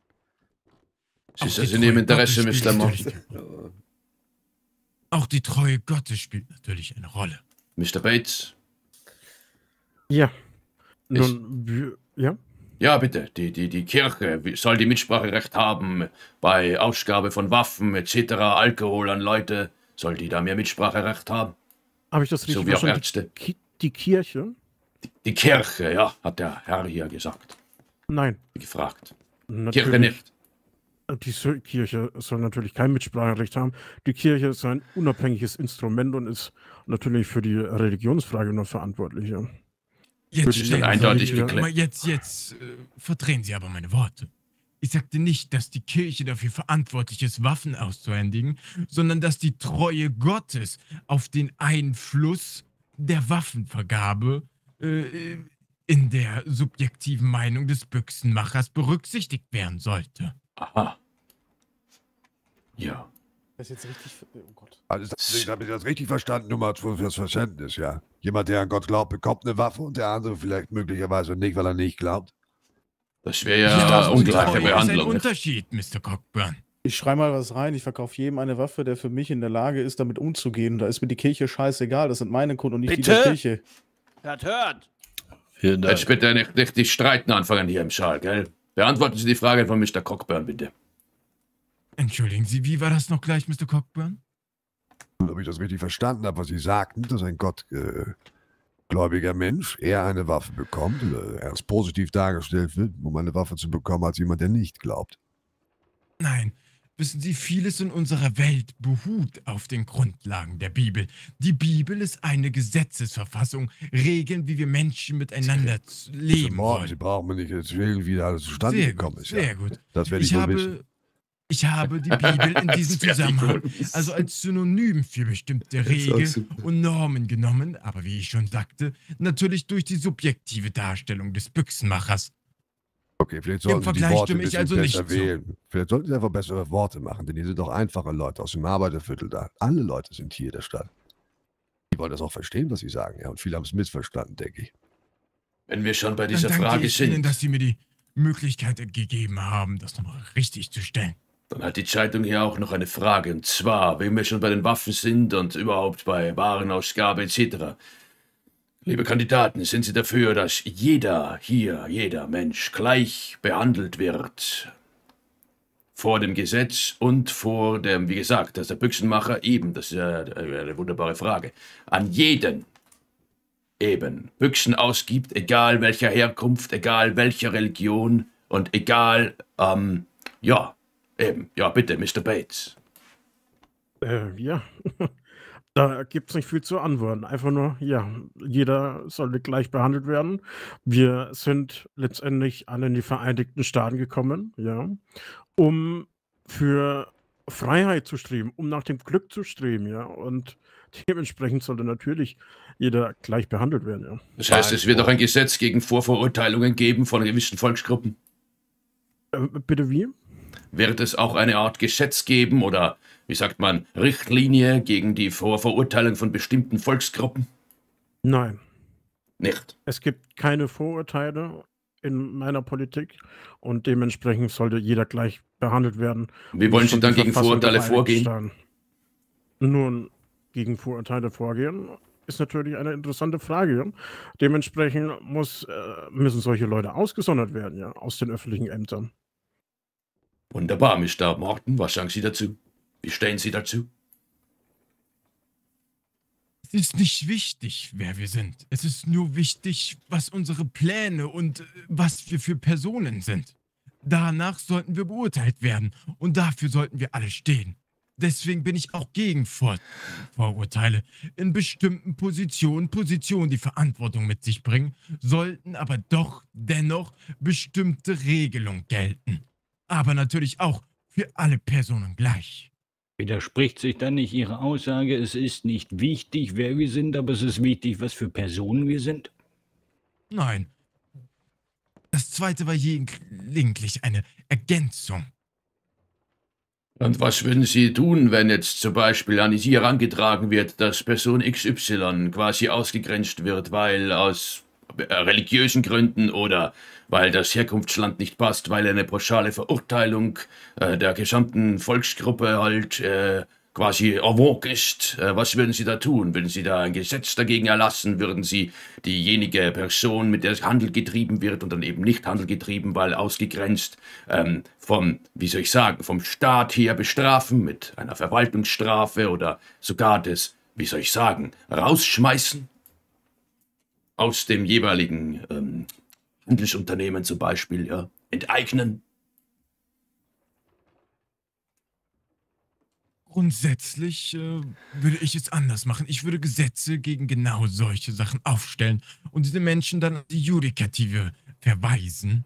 Sie ist also in dem Interesse, Mr. Morton. Auch die Treue Gottes spielt natürlich eine Rolle. Mr. Bates? Ja. Nun, ja? Ja, bitte. Die Kirche soll die Mitspracherecht haben bei Ausgabe von Waffen etc., Alkohol an Leute. Soll die da mehr Mitspracherecht haben? Habe ich das richtig verstanden? So wie auch Ärzte. Die Kirche? Die Kirche, ja, hat der Herr hier gesagt. Nein. Gefragt. Natürlich. Kirche nicht. Die Kirche soll natürlich kein Mitspracherecht haben. Die Kirche ist ein unabhängiges Instrument und ist natürlich für die Religionsfrage noch verantwortlich. Jetzt steht eindeutig geklärt. Jetzt verdrehen Sie aber meine Worte. Ich sagte nicht, dass die Kirche dafür verantwortlich ist, Waffen auszuhändigen, sondern dass die Treue Gottes auf den Einfluss der Waffenvergabe in der subjektiven Meinung des Büchsenmachers berücksichtigt werden sollte. Aha. Ja. Das ist jetzt richtig. Oh Gott. Also, habe ich das richtig verstanden? Nummer 2 fürs Verständnis, ja. Jemand, der an Gott glaubt, bekommt eine Waffe und der andere vielleicht möglicherweise nicht, weil er nicht glaubt. Das wäre ja ungleiche Behandlung. Das ist ein Unterschied, Mr. Cockburn. Ich schreibe mal was rein, ich verkaufe jedem eine Waffe, der für mich in der Lage ist, damit umzugehen. Da ist mir die Kirche scheißegal, das sind meine Kunden und nicht die der Kirche. Das hört! Jetzt bitte ja nicht richtig streiten anfangen hier im Schal, gell? Beantworten Sie die Frage von Mr. Cockburn, bitte. Entschuldigen Sie, wie war das noch gleich, Mr. Cockburn? Ob ich das richtig verstanden habe, was Sie sagten, dass ein gottgläubiger Mensch eher eine Waffe bekommt, erst positiv dargestellt wird, um eine Waffe zu bekommen, als jemand, der nicht glaubt. Nein, wissen Sie, vieles in unserer Welt beruht auf den Grundlagen der Bibel. Die Bibel ist eine Gesetzesverfassung, Regeln, wie wir Menschen miteinander leben wollen. Sie brauchen nicht jetzt regeln, wie alles zustande gekommen ist. Sehr gut. Das werde ich wohl wissen. Ich habe die Bibel in diesem Zusammenhang also als Synonym für bestimmte Regeln und Normen genommen, aber wie ich schon sagte, natürlich durch die subjektive Darstellung des Büchsenmachers. Okay, vielleicht sollten Sie vielleicht sollten Sie einfach bessere Worte machen, denn hier sind doch einfache Leute aus dem Arbeiterviertel da. Alle Leute sind hier in der Stadt. Die wollen das auch verstehen, was Sie sagen, ja, und viele haben es missverstanden, denke ich. Wenn wir schon bei dieser Frage sind, Ihnen, dass Sie mir die Möglichkeit gegeben haben, das nochmal richtig zu stellen. Dann hat die Zeitung hier auch noch eine Frage, und zwar, wenn wir schon bei den Waffen sind und überhaupt bei Warenausgabe etc. Liebe Kandidaten, sind Sie dafür, dass jeder Mensch gleich behandelt wird? Vor dem Gesetz und vor dem, wie gesagt, dass der Büchsenmacher eben, das ist ja eine wunderbare Frage, an jeden eben Büchsen ausgibt, egal welcher Herkunft, egal welcher Religion und egal, ja. Eben. Ja, bitte, Mr. Bates. Ja, da gibt es nicht viel zu antworten. Einfach nur, ja, jeder sollte gleich behandelt werden. Wir sind letztendlich alle in die Vereinigten Staaten gekommen, ja, um für Freiheit zu streben, um nach dem Glück zu streben, ja, und dementsprechend sollte natürlich jeder gleich behandelt werden, ja. Das heißt, es wird auch ein Gesetz gegen Vorverurteilungen geben von gewissen Volksgruppen? Bitte wie? Wird es auch eine Art Gesetz geben oder, wie sagt man, Richtlinie gegen die Vorverurteilung von bestimmten Volksgruppen? Nein. Nicht? Es gibt keine Vorurteile in meiner Politik und dementsprechend sollte jeder gleich behandelt werden. Wie wollen Sie dann gegen Vorurteile vorgehen? Nun, gegen Vorurteile vorgehen ist natürlich eine interessante Frage. Dementsprechend müssen solche Leute ausgesondert werden, ja, aus den öffentlichen Ämtern. Wunderbar, Mr. Morton. Was sagen Sie dazu? Wie stehen Sie dazu? Es ist nicht wichtig, wer wir sind. Es ist nur wichtig, was unsere Pläne und was wir für Personen sind. Danach sollten wir beurteilt werden. Und dafür sollten wir alle stehen. Deswegen bin ich auch gegen Vorurteile. In bestimmten Positionen, die Verantwortung mit sich bringen, sollten aber doch dennoch bestimmte Regelungen gelten. Aber natürlich auch für alle Personen gleich. Widerspricht sich dann nicht Ihre Aussage, es ist nicht wichtig, wer wir sind, aber es ist wichtig, was für Personen wir sind? Nein. Das zweite war lediglich eine Ergänzung. Und was würden Sie tun, wenn jetzt zum Beispiel an Sie herangetragen wird, dass Person XY quasi ausgegrenzt wird, weil aus religiösen Gründen oder weil das Herkunftsland nicht passt, weil eine pauschale Verurteilung der gesamten Volksgruppe halt quasi en vogue ist. Was würden Sie da tun? Würden Sie da ein Gesetz dagegen erlassen? Würden Sie diejenige Person, mit der Handel getrieben wird und dann eben nicht Handel getrieben, weil ausgegrenzt, vom Staat her bestrafen mit einer Verwaltungsstrafe oder sogar des, rausschmeißen? Aus dem jeweiligen Handelsunternehmen zum Beispiel, ja, enteignen? Grundsätzlich würde ich es anders machen. Ich würde Gesetze gegen genau solche Sachen aufstellen und diese Menschen dann an die Judikative verweisen,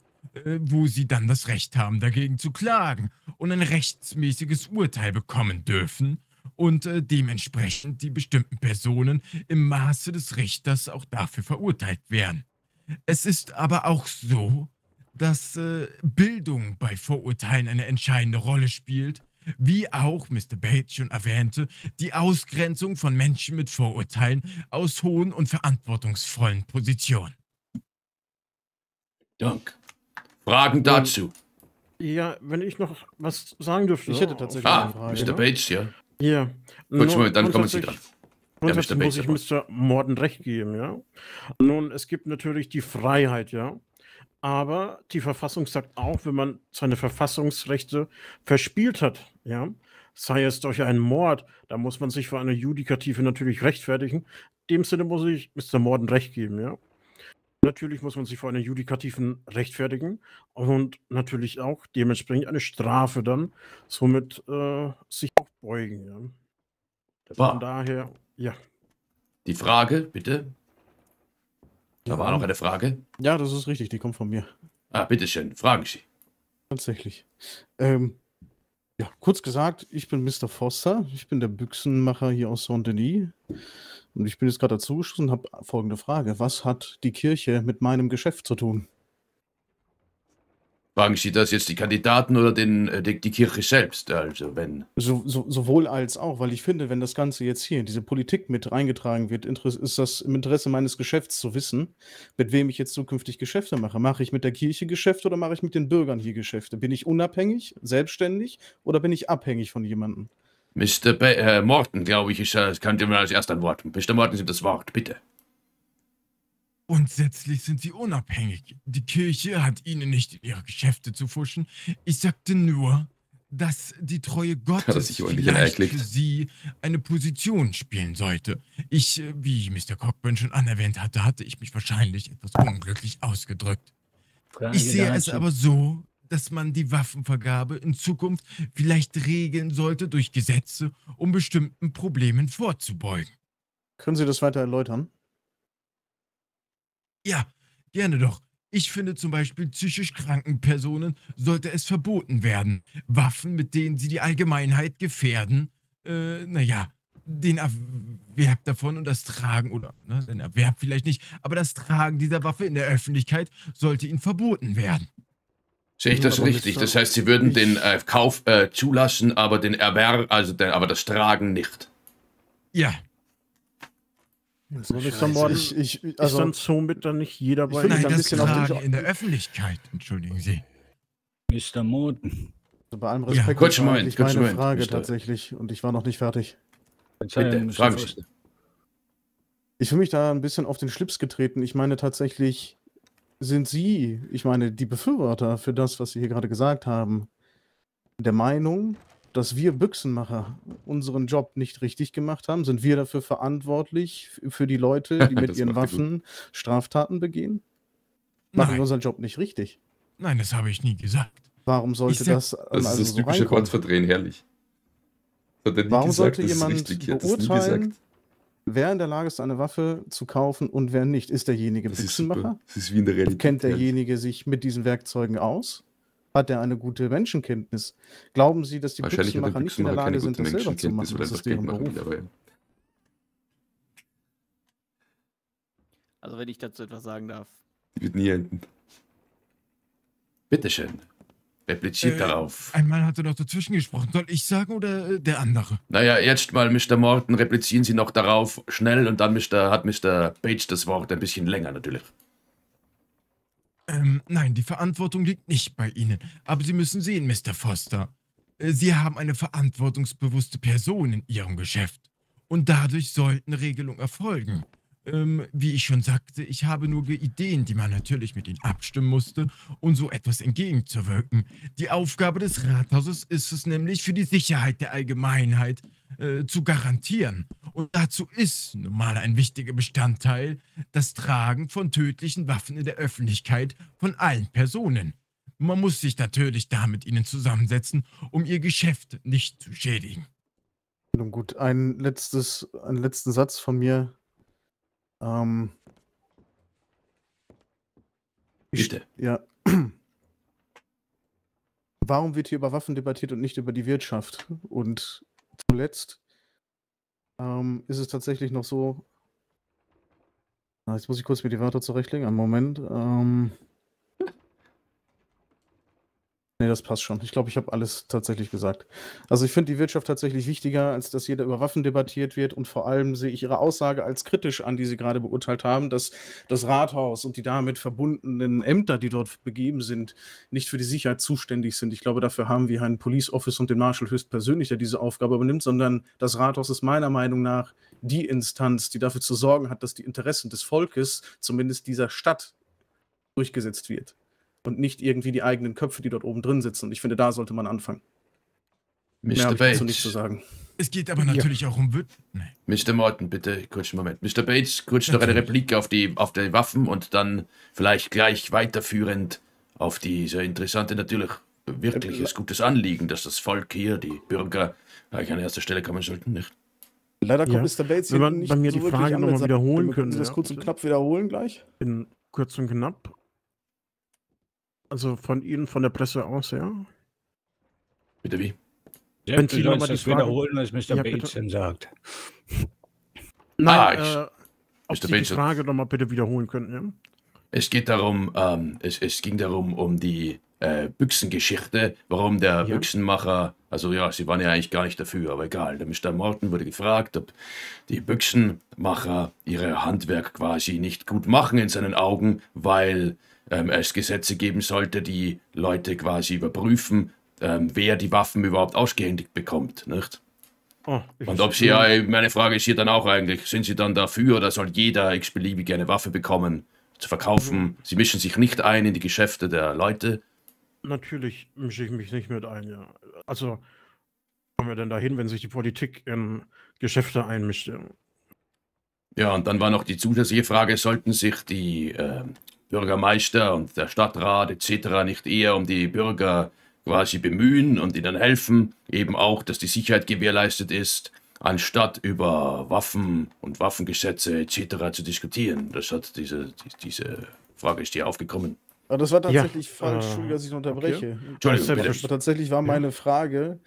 wo sie dann das Recht haben, dagegen zu klagen und ein rechtsmäßiges Urteil bekommen dürfen und dementsprechend die bestimmten Personen im Maße des Richters auch dafür verurteilt werden. Es ist aber auch so, dass Bildung bei Vorurteilen eine entscheidende Rolle spielt, wie auch Mr. Bates schon erwähnte, die Ausgrenzung von Menschen mit Vorurteilen aus hohen und verantwortungsvollen Positionen. Dank. Fragen dazu? Ja, wenn ich noch was sagen dürfte, ich hätte tatsächlich eine Frage. Mr. Bates, ja. Ja. Kurz mal, dann kommen Sie dran. Grundsätzlich muss ich Mr. Morten recht geben, ja. Nun, es gibt natürlich die Freiheit, ja. Aber die Verfassung sagt auch, wenn man seine Verfassungsrechte verspielt hat, ja, sei es durch einen Mord, da muss man sich für eine Judikative natürlich rechtfertigen. In dem Sinne muss ich Mr. Morten recht geben, ja. Natürlich muss man sich vor einer Judikativen rechtfertigen und natürlich auch dementsprechend eine Strafe dann somit sich auch beugen. Ja. Von daher, ja. Die Frage, bitte. Da war noch eine Frage. Ja, das ist richtig, die kommt von mir. Ah, bitteschön, fragen Sie. Tatsächlich. Ja, kurz gesagt, ich bin Mr. Foster, ich bin der Büchsenmacher hier aus Saint Denis. Und ich bin jetzt gerade dazu gestoßen und habe folgende Frage. Was hat die Kirche mit meinem Geschäft zu tun? Fragen Sie das jetzt die Kandidaten oder die Kirche selbst? Also wenn sowohl als auch, weil ich finde, wenn das Ganze jetzt hier, diese Politik mit reingetragen wird, ist das im Interesse meines Geschäfts zu wissen, mit wem ich jetzt zukünftig Geschäfte mache. Mache ich mit der Kirche Geschäfte oder mache ich mit den Bürgern hier Geschäfte? Bin ich unabhängig, selbstständig oder bin ich abhängig von jemandem? Mr. Morton, glaube ich, kann man als erst ein Wort. Mr. Morton, Sie das Wort, bitte. Grundsätzlich sind Sie unabhängig. Die Kirche hat Ihnen nicht in Ihre Geschäfte zu fuschen. Ich sagte nur, dass die Treue Gottes vielleicht für Sie eine Position spielen sollte. Ich, wie Mr. Cockburn schon anerwähnt hatte, mich wahrscheinlich etwas unglücklich ausgedrückt. Ich sehe es aber so, dass man die Waffenvergabe in Zukunft vielleicht regeln sollte durch Gesetze, um bestimmten Problemen vorzubeugen. Können Sie das weiter erläutern? Ja, gerne doch. Ich finde zum Beispiel, psychisch kranken Personen sollte es verboten werden, Waffen, mit denen sie die Allgemeinheit gefährden, naja, den Erwerb davon und das Tragen, oder den Erwerb vielleicht nicht, aber das Tragen dieser Waffe in der Öffentlichkeit sollte ihnen verboten werden. Sehe ich das richtig? Das heißt, Sie würden den Kauf zulassen, aber den Erwerb, aber das Tragen nicht. Ja. Ist dann somit dann nicht jeder bei Ihnen? Nein, das Tragen in der Öffentlichkeit, entschuldigen Sie. Mr. Morton. Also bei allem Respekt, kurz einen Moment, kurz eine Frage tatsächlich, und ich war noch nicht fertig. Bitte, fragen Sie. Ich fühle mich da ein bisschen auf den Schlips getreten. Ich meine tatsächlich, sind Sie, ich meine, die Befürworter für das, was Sie hier gerade gesagt haben, der Meinung, dass wir Büchsenmacher unseren Job nicht richtig gemacht haben? Sind wir dafür verantwortlich für die Leute, die mit ihren Waffen Straftaten begehen? Machen wir unseren Job nicht richtig? Nein, das habe ich nie gesagt. Warum sollte das... Das ist das typische Wortverdrehen, herrlich. Warum sollte jemand beurteilen, wer in der Lage ist, eine Waffe zu kaufen und wer nicht? Ist derjenige Büchsenmacher? Ist wie in der Realität. Kennt derjenige sich mit diesen Werkzeugen aus? Hat er eine gute Menschenkenntnis? Glauben Sie, dass die Büchsenmacher nicht in der Lage sind, das selber zu machen? Das ist deren Beruf. Also wenn ich dazu etwas sagen darf. Wird nie enden. Bitteschön. Wer blitzschiert darauf? Ein Mann hatte doch dazwischen gesprochen. Soll ich sagen oder der andere? Naja, jetzt mal, Mr. Morton, replizieren Sie noch darauf schnell und dann hat Mr. Bates das Wort ein bisschen länger natürlich. Nein, die Verantwortung liegt nicht bei Ihnen. Aber Sie müssen sehen, Mr. Foster, Sie haben eine verantwortungsbewusste Person in Ihrem Geschäft. Und dadurch sollten Regelungen erfolgen. Wie ich schon sagte, ich habe nur Ideen, die man natürlich mit ihnen abstimmen musste, um so etwas entgegenzuwirken. Die Aufgabe des Rathauses ist es nämlich, für die Sicherheit der Allgemeinheit zu garantieren. Und dazu ist nun mal ein wichtiger Bestandteil das Tragen von tödlichen Waffen in der Öffentlichkeit von allen Personen. Man muss sich natürlich da mit ihnen zusammensetzen, um ihr Geschäft nicht zu schädigen. Nun gut, einen letzten Satz von mir. Bitte. Ja. Warum wird hier über Waffen debattiert und nicht über die Wirtschaft? Und zuletzt ist es tatsächlich noch so. Na, jetzt muss ich kurz mir die Wörter zurechtlegen. Einen Moment. Nee, das passt schon. Ich glaube, ich habe alles tatsächlich gesagt. Also ich finde die Wirtschaft tatsächlich wichtiger, als dass jeder über Waffen debattiert wird. Und vor allem sehe ich Ihre Aussage als kritisch an, die Sie gerade beurteilt haben, dass das Rathaus und die damit verbundenen Ämter, die dort begeben sind, nicht für die Sicherheit zuständig sind. Ich glaube, dafür haben wir einen Police Office und den Marshal höchstpersönlich, der diese Aufgabe übernimmt, sondern das Rathaus ist meiner Meinung nach die Instanz, die dafür zu sorgen hat, dass die Interessen des Volkes, zumindest dieser Stadt, durchgesetzt wird. Und nicht irgendwie die eigenen Köpfe, die dort oben drin sitzen. Und ich finde, da sollte man anfangen. Mr. Bates. Nicht zu sagen. Es geht aber natürlich auch um Mr. Morton, bitte, kurz einen Moment. Mr. Bates, kurz noch eine Replik auf die Waffen und dann vielleicht gleich weiterführend auf diese interessante, natürlich wirkliches, gutes Anliegen, dass das Volk hier, die Bürger, gleich an erster Stelle kommen sollten, nicht? Leider kommt Mr. Bates hier nicht so wirklich an. Wenn wir die Frage nochmal wiederholen können. Können Sie das kurz und knapp wiederholen gleich? In kurz und knapp. Also von Ihnen, von der Presse aus, ja? Bitte wie? Ja, wenn Sie nochmal die Frage wiederholen, als Mr. Bates sagt. Nein, ob Sie die Frage nochmal bitte wiederholen könnten, ja? Es geht darum, es ging um die Büchsengeschichte, warum der Büchsenmacher, also ja, Sie waren ja eigentlich gar nicht dafür, aber egal. Der Mr. Morton wurde gefragt, ob die Büchsenmacher ihre Handwerk quasi nicht gut machen in seinen Augen, weil es Gesetze geben sollte, die Leute quasi überprüfen, wer die Waffen überhaupt ausgehändigt bekommt, nicht? Oh, und ob Sie, meine Frage ist hier dann auch eigentlich, sind Sie dann dafür oder soll jeder x-beliebig eine Waffe bekommen, zu verkaufen? Sie mischen sich nicht ein in die Geschäfte der Leute? Natürlich mische ich mich nicht mit ein, ja. Also, kommen wir denn dahin, wenn sich die Politik in Geschäfte einmischt? Ja, und dann war noch die zusätzliche Frage, sollten sich die Bürgermeister und der Stadtrat etc. nicht eher um die Bürger quasi bemühen und ihnen helfen, eben auch, dass die Sicherheit gewährleistet ist, anstatt über Waffen und Waffengesetze etc. zu diskutieren. Das hat diese Frage ist hier aufgekommen. Aber das war tatsächlich falsch, Entschuldigung, dass ich unterbreche. Entschuldigung, bitte. Tatsächlich war meine Frage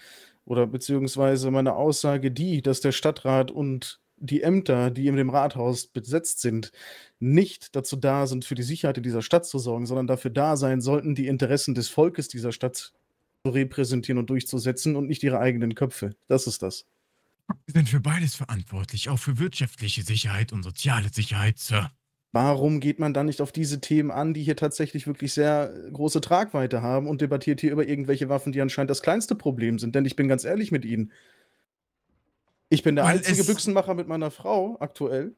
oder beziehungsweise meine Aussage die, dass der Stadtrat und die Ämter, die in dem Rathaus besetzt sind, nicht dazu da sind, für die Sicherheit in dieser Stadt zu sorgen, sondern dafür da sein sollten, die Interessen des Volkes dieser Stadt zu repräsentieren und durchzusetzen und nicht ihre eigenen Köpfe. Das ist das. Sie sind für beides verantwortlich, auch für wirtschaftliche Sicherheit und soziale Sicherheit, Sir. Warum geht man dann nicht auf diese Themen an, die hier tatsächlich wirklich sehr große Tragweite haben und debattiert hier über irgendwelche Waffen, die anscheinend das kleinste Problem sind? Denn ich bin ganz ehrlich mit Ihnen. Ich bin der einzige Büchsenmacher mit meiner Frau aktuell.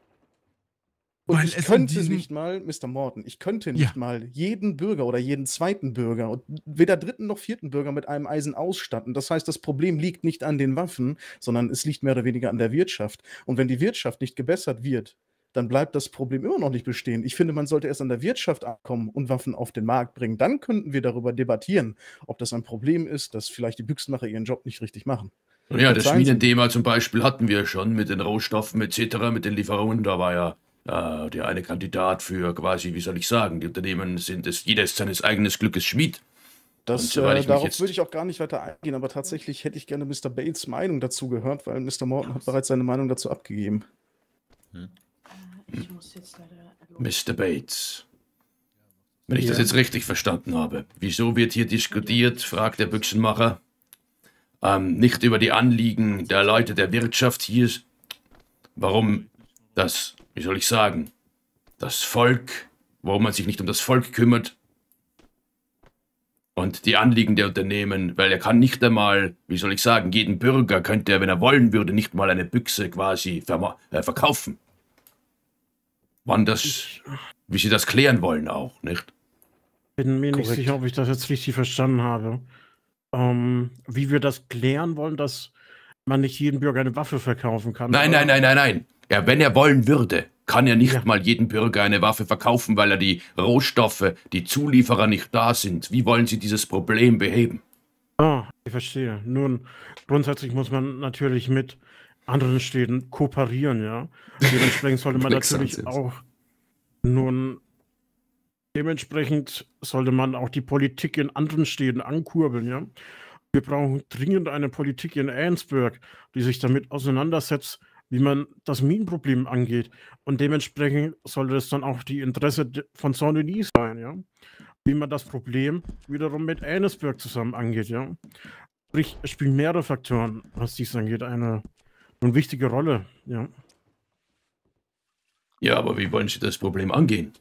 Und ich könnte nicht mal, Mr. Morton, ich könnte nicht mal jeden Bürger oder jeden zweiten Bürger und weder dritten noch vierten Bürger mit einem Eisen ausstatten. Das heißt, das Problem liegt nicht an den Waffen, sondern es liegt mehr oder weniger an der Wirtschaft. Und wenn die Wirtschaft nicht gebessert wird, dann bleibt das Problem immer noch nicht bestehen. Ich finde, man sollte erst an der Wirtschaft ankommen und Waffen auf den Markt bringen. Dann könnten wir darüber debattieren, ob das ein Problem ist, dass vielleicht die Büchsenmacher ihren Job nicht richtig machen. Ja, das Minenthema zum Beispiel hatten wir schon mit den Rohstoffen etc., mit den Lieferungen. Da war ja der eine Kandidat für quasi, wie soll ich sagen, die Unternehmen sind es, jeder ist seines eigenen Glückes Schmied. Darauf würde ich auch gar nicht weiter eingehen, aber tatsächlich hätte ich gerne Mr. Bates Meinung dazu gehört, weil Mr. Morton hat bereits seine Meinung dazu abgegeben. Ich muss jetzt Mr. Bates, wenn ich das jetzt richtig verstanden habe, wieso wird hier diskutiert, fragt der Büchsenmacher, nicht über die Anliegen der Leute der Wirtschaft hier, warum das, wie soll ich sagen, das Volk, warum man sich nicht um das Volk kümmert und die Anliegen der Unternehmen, weil er kann nicht einmal, wie soll ich sagen, jeden Bürger könnte er, wenn er wollen würde, nicht mal eine Büchse quasi verkaufen. Wie Sie das klären wollen auch, nicht? Ich bin mir nicht sicher, ob ich das jetzt richtig verstanden habe. Wie wir das klären wollen, dass man nicht jedem Bürger eine Waffe verkaufen kann. Nein. Ja, wenn er wollen würde, kann er nicht mal jedem Bürger eine Waffe verkaufen, weil er die Rohstoffe, die Zulieferer nicht da sind. Wie wollen Sie dieses Problem beheben? Ah, ich verstehe. Nun, grundsätzlich muss man natürlich mit anderen Städten kooperieren, ja. Dementsprechend sollte man natürlich auch die Politik in anderen Städten ankurbeln, ja. Wir brauchen dringend eine Politik in Ellensburg, die sich damit auseinandersetzt, wie man das Minenproblem angeht. Und dementsprechend sollte es dann auch die Interesse von Saint Denis sein, ja. Wie man das Problem wiederum mit Annesburg zusammen angeht, ja. Sprich, es spielen mehrere Faktoren, was dies angeht, eine wichtige Rolle, ja. Ja, aber wie wollen Sie das Problem angehen?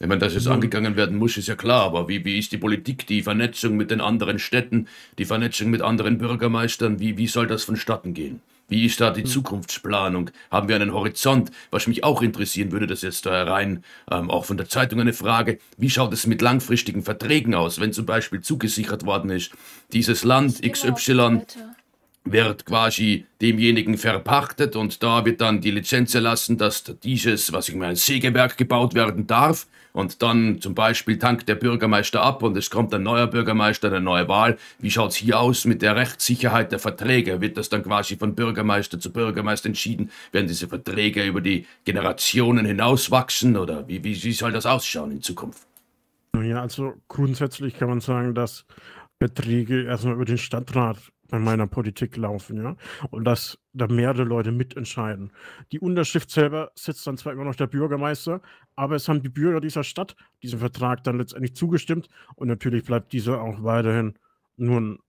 Wenn man das jetzt angegangen werden muss, ist ja klar, aber wie ist die Politik, die Vernetzung mit den anderen Städten, die Vernetzung mit anderen Bürgermeistern, wie soll das vonstatten gehen? Wie ist da die Zukunftsplanung? Haben wir einen Horizont? Was mich auch interessieren würde, das jetzt da rein, auch von der Zeitung eine Frage, wie schaut es mit langfristigen Verträgen aus, wenn zum Beispiel zugesichert worden ist, dieses Land XY wird quasi demjenigen verpachtet und da wird dann die Lizenz erlassen, dass dieses, Sägewerk gebaut werden darf und dann zum Beispiel tankt der Bürgermeister ab und es kommt ein neuer Bürgermeister, eine neue Wahl. Wie schaut es hier aus mit der Rechtssicherheit der Verträge? Wird das dann quasi von Bürgermeister zu Bürgermeister entschieden? Werden diese Verträge über die Generationen hinauswachsen oder wie soll das ausschauen in Zukunft? Ja, also grundsätzlich kann man sagen, dass Verträge erstmal über den Stadtrat an meiner Politik laufen, ja, und dass da mehrere Leute mitentscheiden. Die Unterschrift selber sitzt dann zwar immer noch der Bürgermeister, aber es haben die Bürger dieser Stadt diesem Vertrag dann letztendlich zugestimmt und natürlich bleibt dieser auch weiterhin nun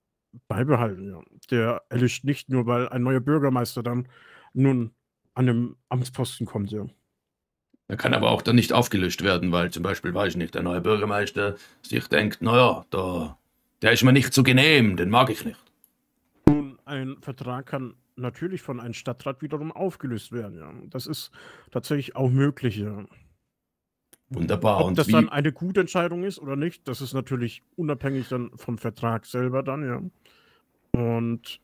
beibehalten, ja. Der erlischt nicht nur, weil ein neuer Bürgermeister dann nun an dem Amtsposten kommt, ja. Er kann aber auch dann nicht aufgelöst werden, weil zum Beispiel, der neue Bürgermeister sich denkt, naja, der ist mir nicht so genehm, den mag ich nicht. Ein Vertrag kann natürlich von einem Stadtrat wiederum aufgelöst werden. Ja. Das ist tatsächlich auch möglich. Ja. Wunderbar. Ob das dann eine gute Entscheidung ist oder nicht, das ist natürlich unabhängig dann vom Vertrag selber dann. Ja. Und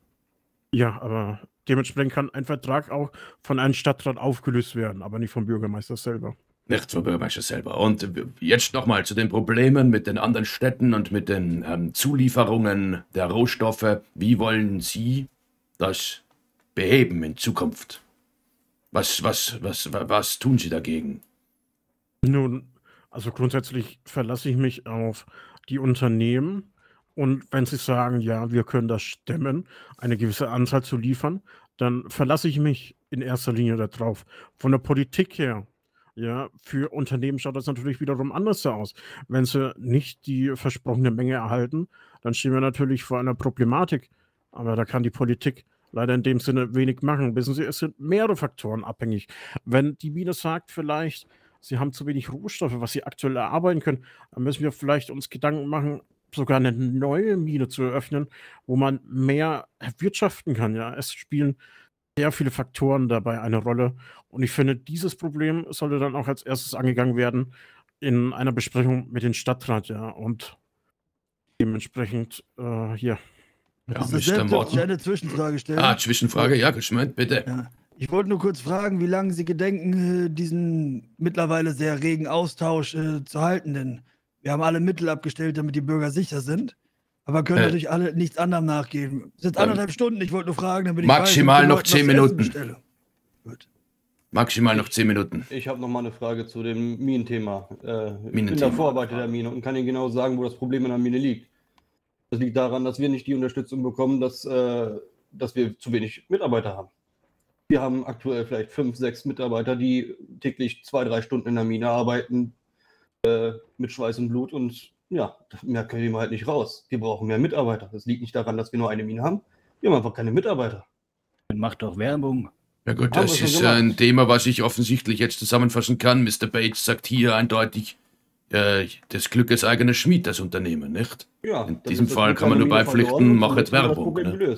ja, aber dementsprechend kann ein Vertrag auch von einem Stadtrat aufgelöst werden, aber nicht vom Bürgermeister selber. Nicht vom Bürgermeister selber. Und jetzt nochmal zu den Problemen mit den anderen Städten und mit den Zulieferungen der Rohstoffe. Wie wollen Sie das beheben in Zukunft? Was tun Sie dagegen? Nun, also grundsätzlich verlasse ich mich auf die Unternehmen. Und wenn sie sagen, ja, wir können das stemmen, eine gewisse Anzahl zu liefern, dann verlasse ich mich in erster Linie darauf. Von der Politik her, ja, für Unternehmen schaut das natürlich wiederum anders aus. Wenn sie nicht die versprochene Menge erhalten, dann stehen wir natürlich vor einer Problematik. Aber da kann die Politik leider in dem Sinne wenig machen. Wissen Sie, es sind mehrere Faktoren abhängig. Wenn die Mine sagt vielleicht, sie haben zu wenig Rohstoffe, was sie aktuell erarbeiten können, dann müssen wir vielleicht uns Gedanken machen, sogar eine neue Mine zu eröffnen, wo man mehr erwirtschaften kann. Ja, es spielen sehr viele Faktoren dabei eine Rolle. Und ich finde, dieses Problem sollte dann auch als erstes angegangen werden in einer Besprechung mit dem Stadtrat, ja, und dementsprechend hier. Ja, Mr. Morton. Ich eine Zwischenfrage stellen. Ah, Zwischenfrage, ja, geschmeint, bitte. Ja. Ich wollte nur kurz fragen, wie lange Sie gedenken, diesen mittlerweile sehr regen Austausch zu halten, denn wir haben alle Mittel abgestellt, damit die Bürger sicher sind. Aber können natürlich alle nichts anderem nachgeben. Es sind 1,5 Stunden, ich wollte nur fragen, damit ich maximal weiß, noch 10 Minuten. Gut. Maximal noch 10 Minuten. Ich habe noch mal eine Frage zu dem Minenthema. Ich bin der Vorarbeiter der Mine und kann Ihnen genau sagen, wo das Problem in der Mine liegt. Das liegt daran, dass wir nicht die Unterstützung bekommen, dass wir zu wenig Mitarbeiter haben. Wir haben aktuell vielleicht 5, 6 Mitarbeiter, die täglich 2, 3 Stunden in der Mine arbeiten, mit Schweiß und Blut und ja, mehr können wir halt nicht raus. Wir brauchen mehr Mitarbeiter. Das liegt nicht daran, dass wir nur eine Mine haben. Wir haben einfach keine Mitarbeiter. Dann macht doch Werbung. Ja gut, das ist ein Thema, was ich offensichtlich jetzt zusammenfassen kann. Mr. Bates sagt hier eindeutig, das Glück ist eigener Schmied, das Unternehmen, nicht? Ja. In diesem Fall kann man nur beipflichten, macht Werbung. Ne?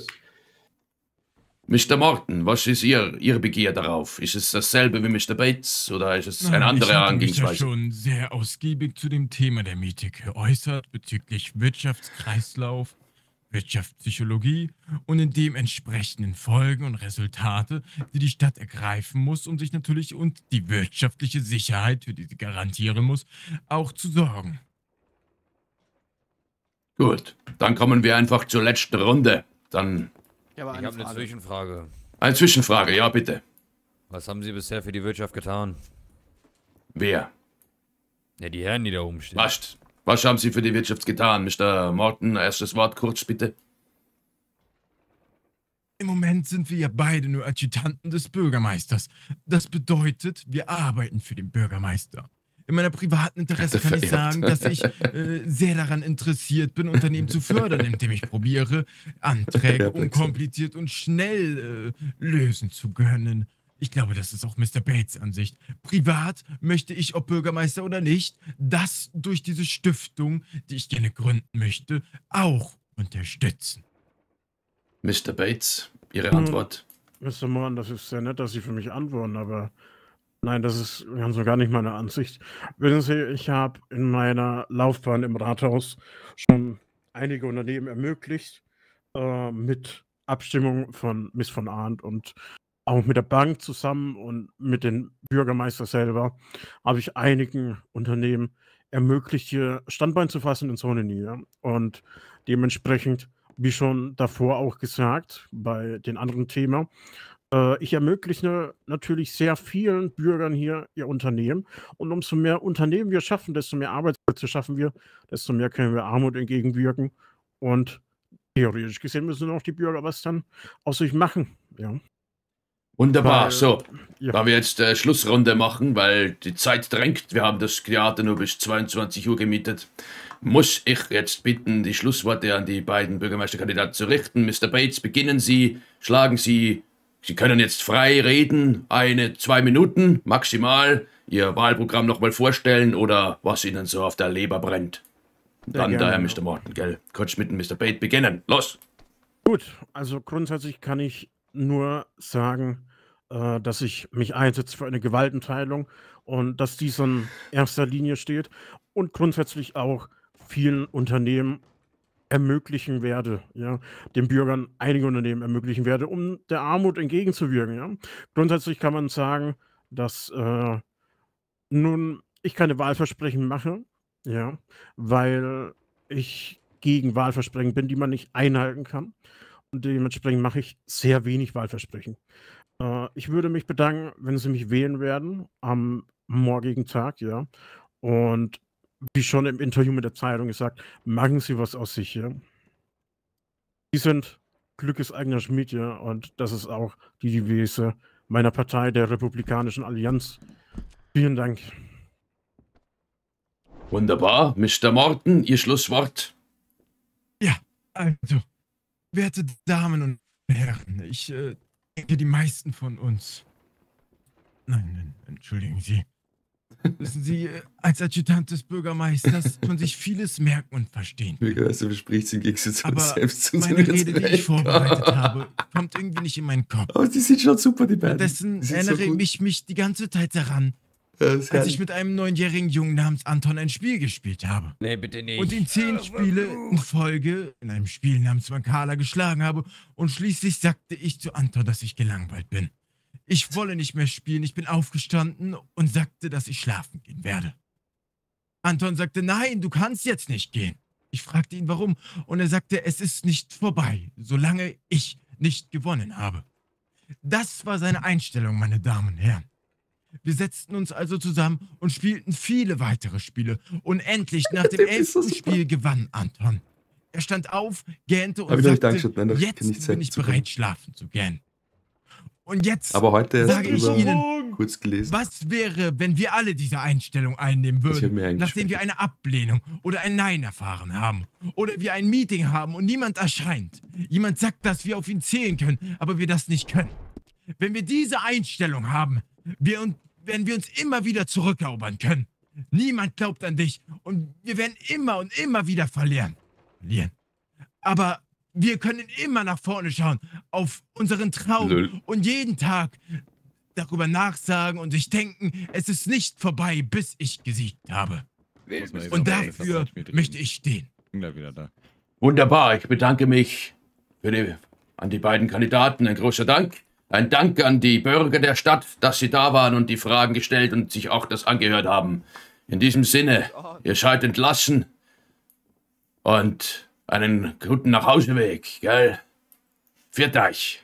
Mr. Morton, was ist Ihr Begehr darauf? Ist es dasselbe wie Mr. Bates oder ist es eine andere Herangehensweise? Ich habe mich ja schon sehr ausgiebig zu dem Thema der Miete geäußert bezüglich Wirtschaftskreislauf, Wirtschaftspsychologie und in dem entsprechenden Folgen und Resultate, die die Stadt ergreifen muss, um sich natürlich und die wirtschaftliche Sicherheit, für die sie garantieren muss, auch zu sorgen. Gut, dann kommen wir einfach zur letzten Runde. Dann Ja, aber ich habe eine Zwischenfrage. Eine Zwischenfrage, ja bitte. Was haben Sie bisher für die Wirtschaft getan? Wer? Ja, die Herren, die da oben stehen. Was haben Sie für die Wirtschaft getan, Mr. Morton? Erstes Wort kurz, bitte. Im Moment sind wir ja beide nur Adjutanten des Bürgermeisters. Das bedeutet, wir arbeiten für den Bürgermeister. In meiner privaten Interesse kann ich sagen, dass ich sehr daran interessiert bin, Unternehmen zu fördern, indem ich probiere, Anträge unkompliziert und schnell lösen zu können. Ich glaube, das ist auch Mr. Bates Ansicht. Privat möchte ich, ob Bürgermeister oder nicht, das durch diese Stiftung, die ich gerne gründen möchte, auch unterstützen. Mr. Bates, Ihre Antwort? Mr. Morton, das ist sehr nett, dass Sie für mich antworten, aber nein, das ist ganz und gar nicht meine Ansicht. Wissen Sie, ich habe in meiner Laufbahn im Rathaus schon einige Unternehmen ermöglicht, mit Abstimmung von Miss von Arndt und auch mit der Bank zusammen und mit dem Bürgermeister selber habe ich einigen Unternehmen ermöglicht, hier Standbein zu fassen in Saint Denis. Ja? Und dementsprechend, wie schon davor auch gesagt, bei den anderen Themen, ich ermögliche natürlich sehr vielen Bürgern hier ihr Unternehmen. Und umso mehr Unternehmen wir schaffen, desto mehr Arbeitsplätze schaffen wir, desto mehr können wir Armut entgegenwirken. Und theoretisch gesehen müssen auch die Bürger was dann aus sich machen. Ja. Wunderbar, so, ja. Da wir jetzt Schlussrunde machen, weil die Zeit drängt, wir haben das Theater nur bis 22 Uhr gemietet, muss ich jetzt bitten, die Schlussworte an die beiden Bürgermeisterkandidaten zu richten. Mr. Bates, beginnen Sie, schlagen Sie, Sie können jetzt frei reden, 2 Minuten maximal, Ihr Wahlprogramm nochmal vorstellen oder was Ihnen so auf der Leber brennt. Dann daher Mr. Morton, gell, kurz mit dem Mr. Bates beginnen, los! Gut, also grundsätzlich kann ich nur sagen, dass ich mich einsetze für eine Gewaltenteilung und dass dies in erster Linie steht und grundsätzlich auch vielen Unternehmen ermöglichen werde, ja, den Bürgern einige Unternehmen ermöglichen werde, um der Armut entgegenzuwirken. Ja. Grundsätzlich kann man sagen, dass nun ich keine Wahlversprechen mache, ja, weil ich gegen Wahlversprechen bin, die man nicht einhalten kann. Und dementsprechend mache ich sehr wenig Wahlversprechen. Ich würde mich bedanken, wenn Sie mich wählen werden am morgigen Tag, ja. Und wie schon im Interview mit der Zeitung gesagt, machen Sie was aus sich, ja. Sie sind Glückes eigener Schmied, ja. Und das ist auch die Devise meiner Partei, der Republikanischen Allianz. Vielen Dank. Wunderbar. Mr. Morton, Ihr Schlusswort? Ja, also. Werte Damen und Herren, ich denke, die meisten von uns... Nein, entschuldigen Sie. Wissen Sie, als Adjutant des Bürgermeisters kann sich vieles merken und verstehen. Bürgermeister bespricht sich im Gegensatz aber selbst zu seiner Rede, die ich vorbereitet habe, kommt irgendwie nicht in meinen Kopf. Aber die sind schon super, die beiden. Stattdessen erinnere ich mich die ganze Zeit daran, als ich mit einem 9-jährigen Jungen namens Anton ein Spiel gespielt habe. Nee, bitte nicht. Und ihn 10 Spiele in Folge in einem Spiel namens Mancala geschlagen habe. Und schließlich sagte ich zu Anton, dass ich gelangweilt bin. Ich wolle nicht mehr spielen, ich bin aufgestanden und sagte, dass ich schlafen gehen werde. Anton sagte, nein, du kannst jetzt nicht gehen. Ich fragte ihn, warum. Und er sagte, es ist nicht vorbei, solange ich nicht gewonnen habe. Das war seine Einstellung, meine Damen und Herren. Wir setzten uns also zusammen und spielten viele weitere Spiele. Und endlich nach dem 11. Spiel gewann Anton. Er stand auf, gähnte und sagte, jetzt bin ich bereit, schlafen zu gehen. Und jetzt sage ich Ihnen, kurz gelesen. Was wäre, wenn wir alle diese Einstellung einnehmen würden, nachdem wir eine Ablehnung oder ein Nein erfahren haben? Oder wir ein Meeting haben und niemand erscheint. Jemand sagt, dass wir auf ihn zählen können, aber wir das nicht können. Wenn wir diese Einstellung haben, werden wir uns immer wieder zurückerobern können. Niemand glaubt an dich und wir werden immer und immer wieder verlieren. Aber wir können immer nach vorne schauen, auf unseren Traum und jeden Tag darüber nachsagen und sich denken, es ist nicht vorbei, bis ich gesiegt habe. Und dafür möchte ich stehen. Wunderbar, ich bedanke mich an die beiden Kandidaten. Ein großer Dank. Ein Dank an die Bürger der Stadt, dass sie da waren und die Fragen gestellt und sich auch das angehört haben. In diesem Sinne, ihr seid entlassen und einen guten Nachhauseweg, gell? für dich.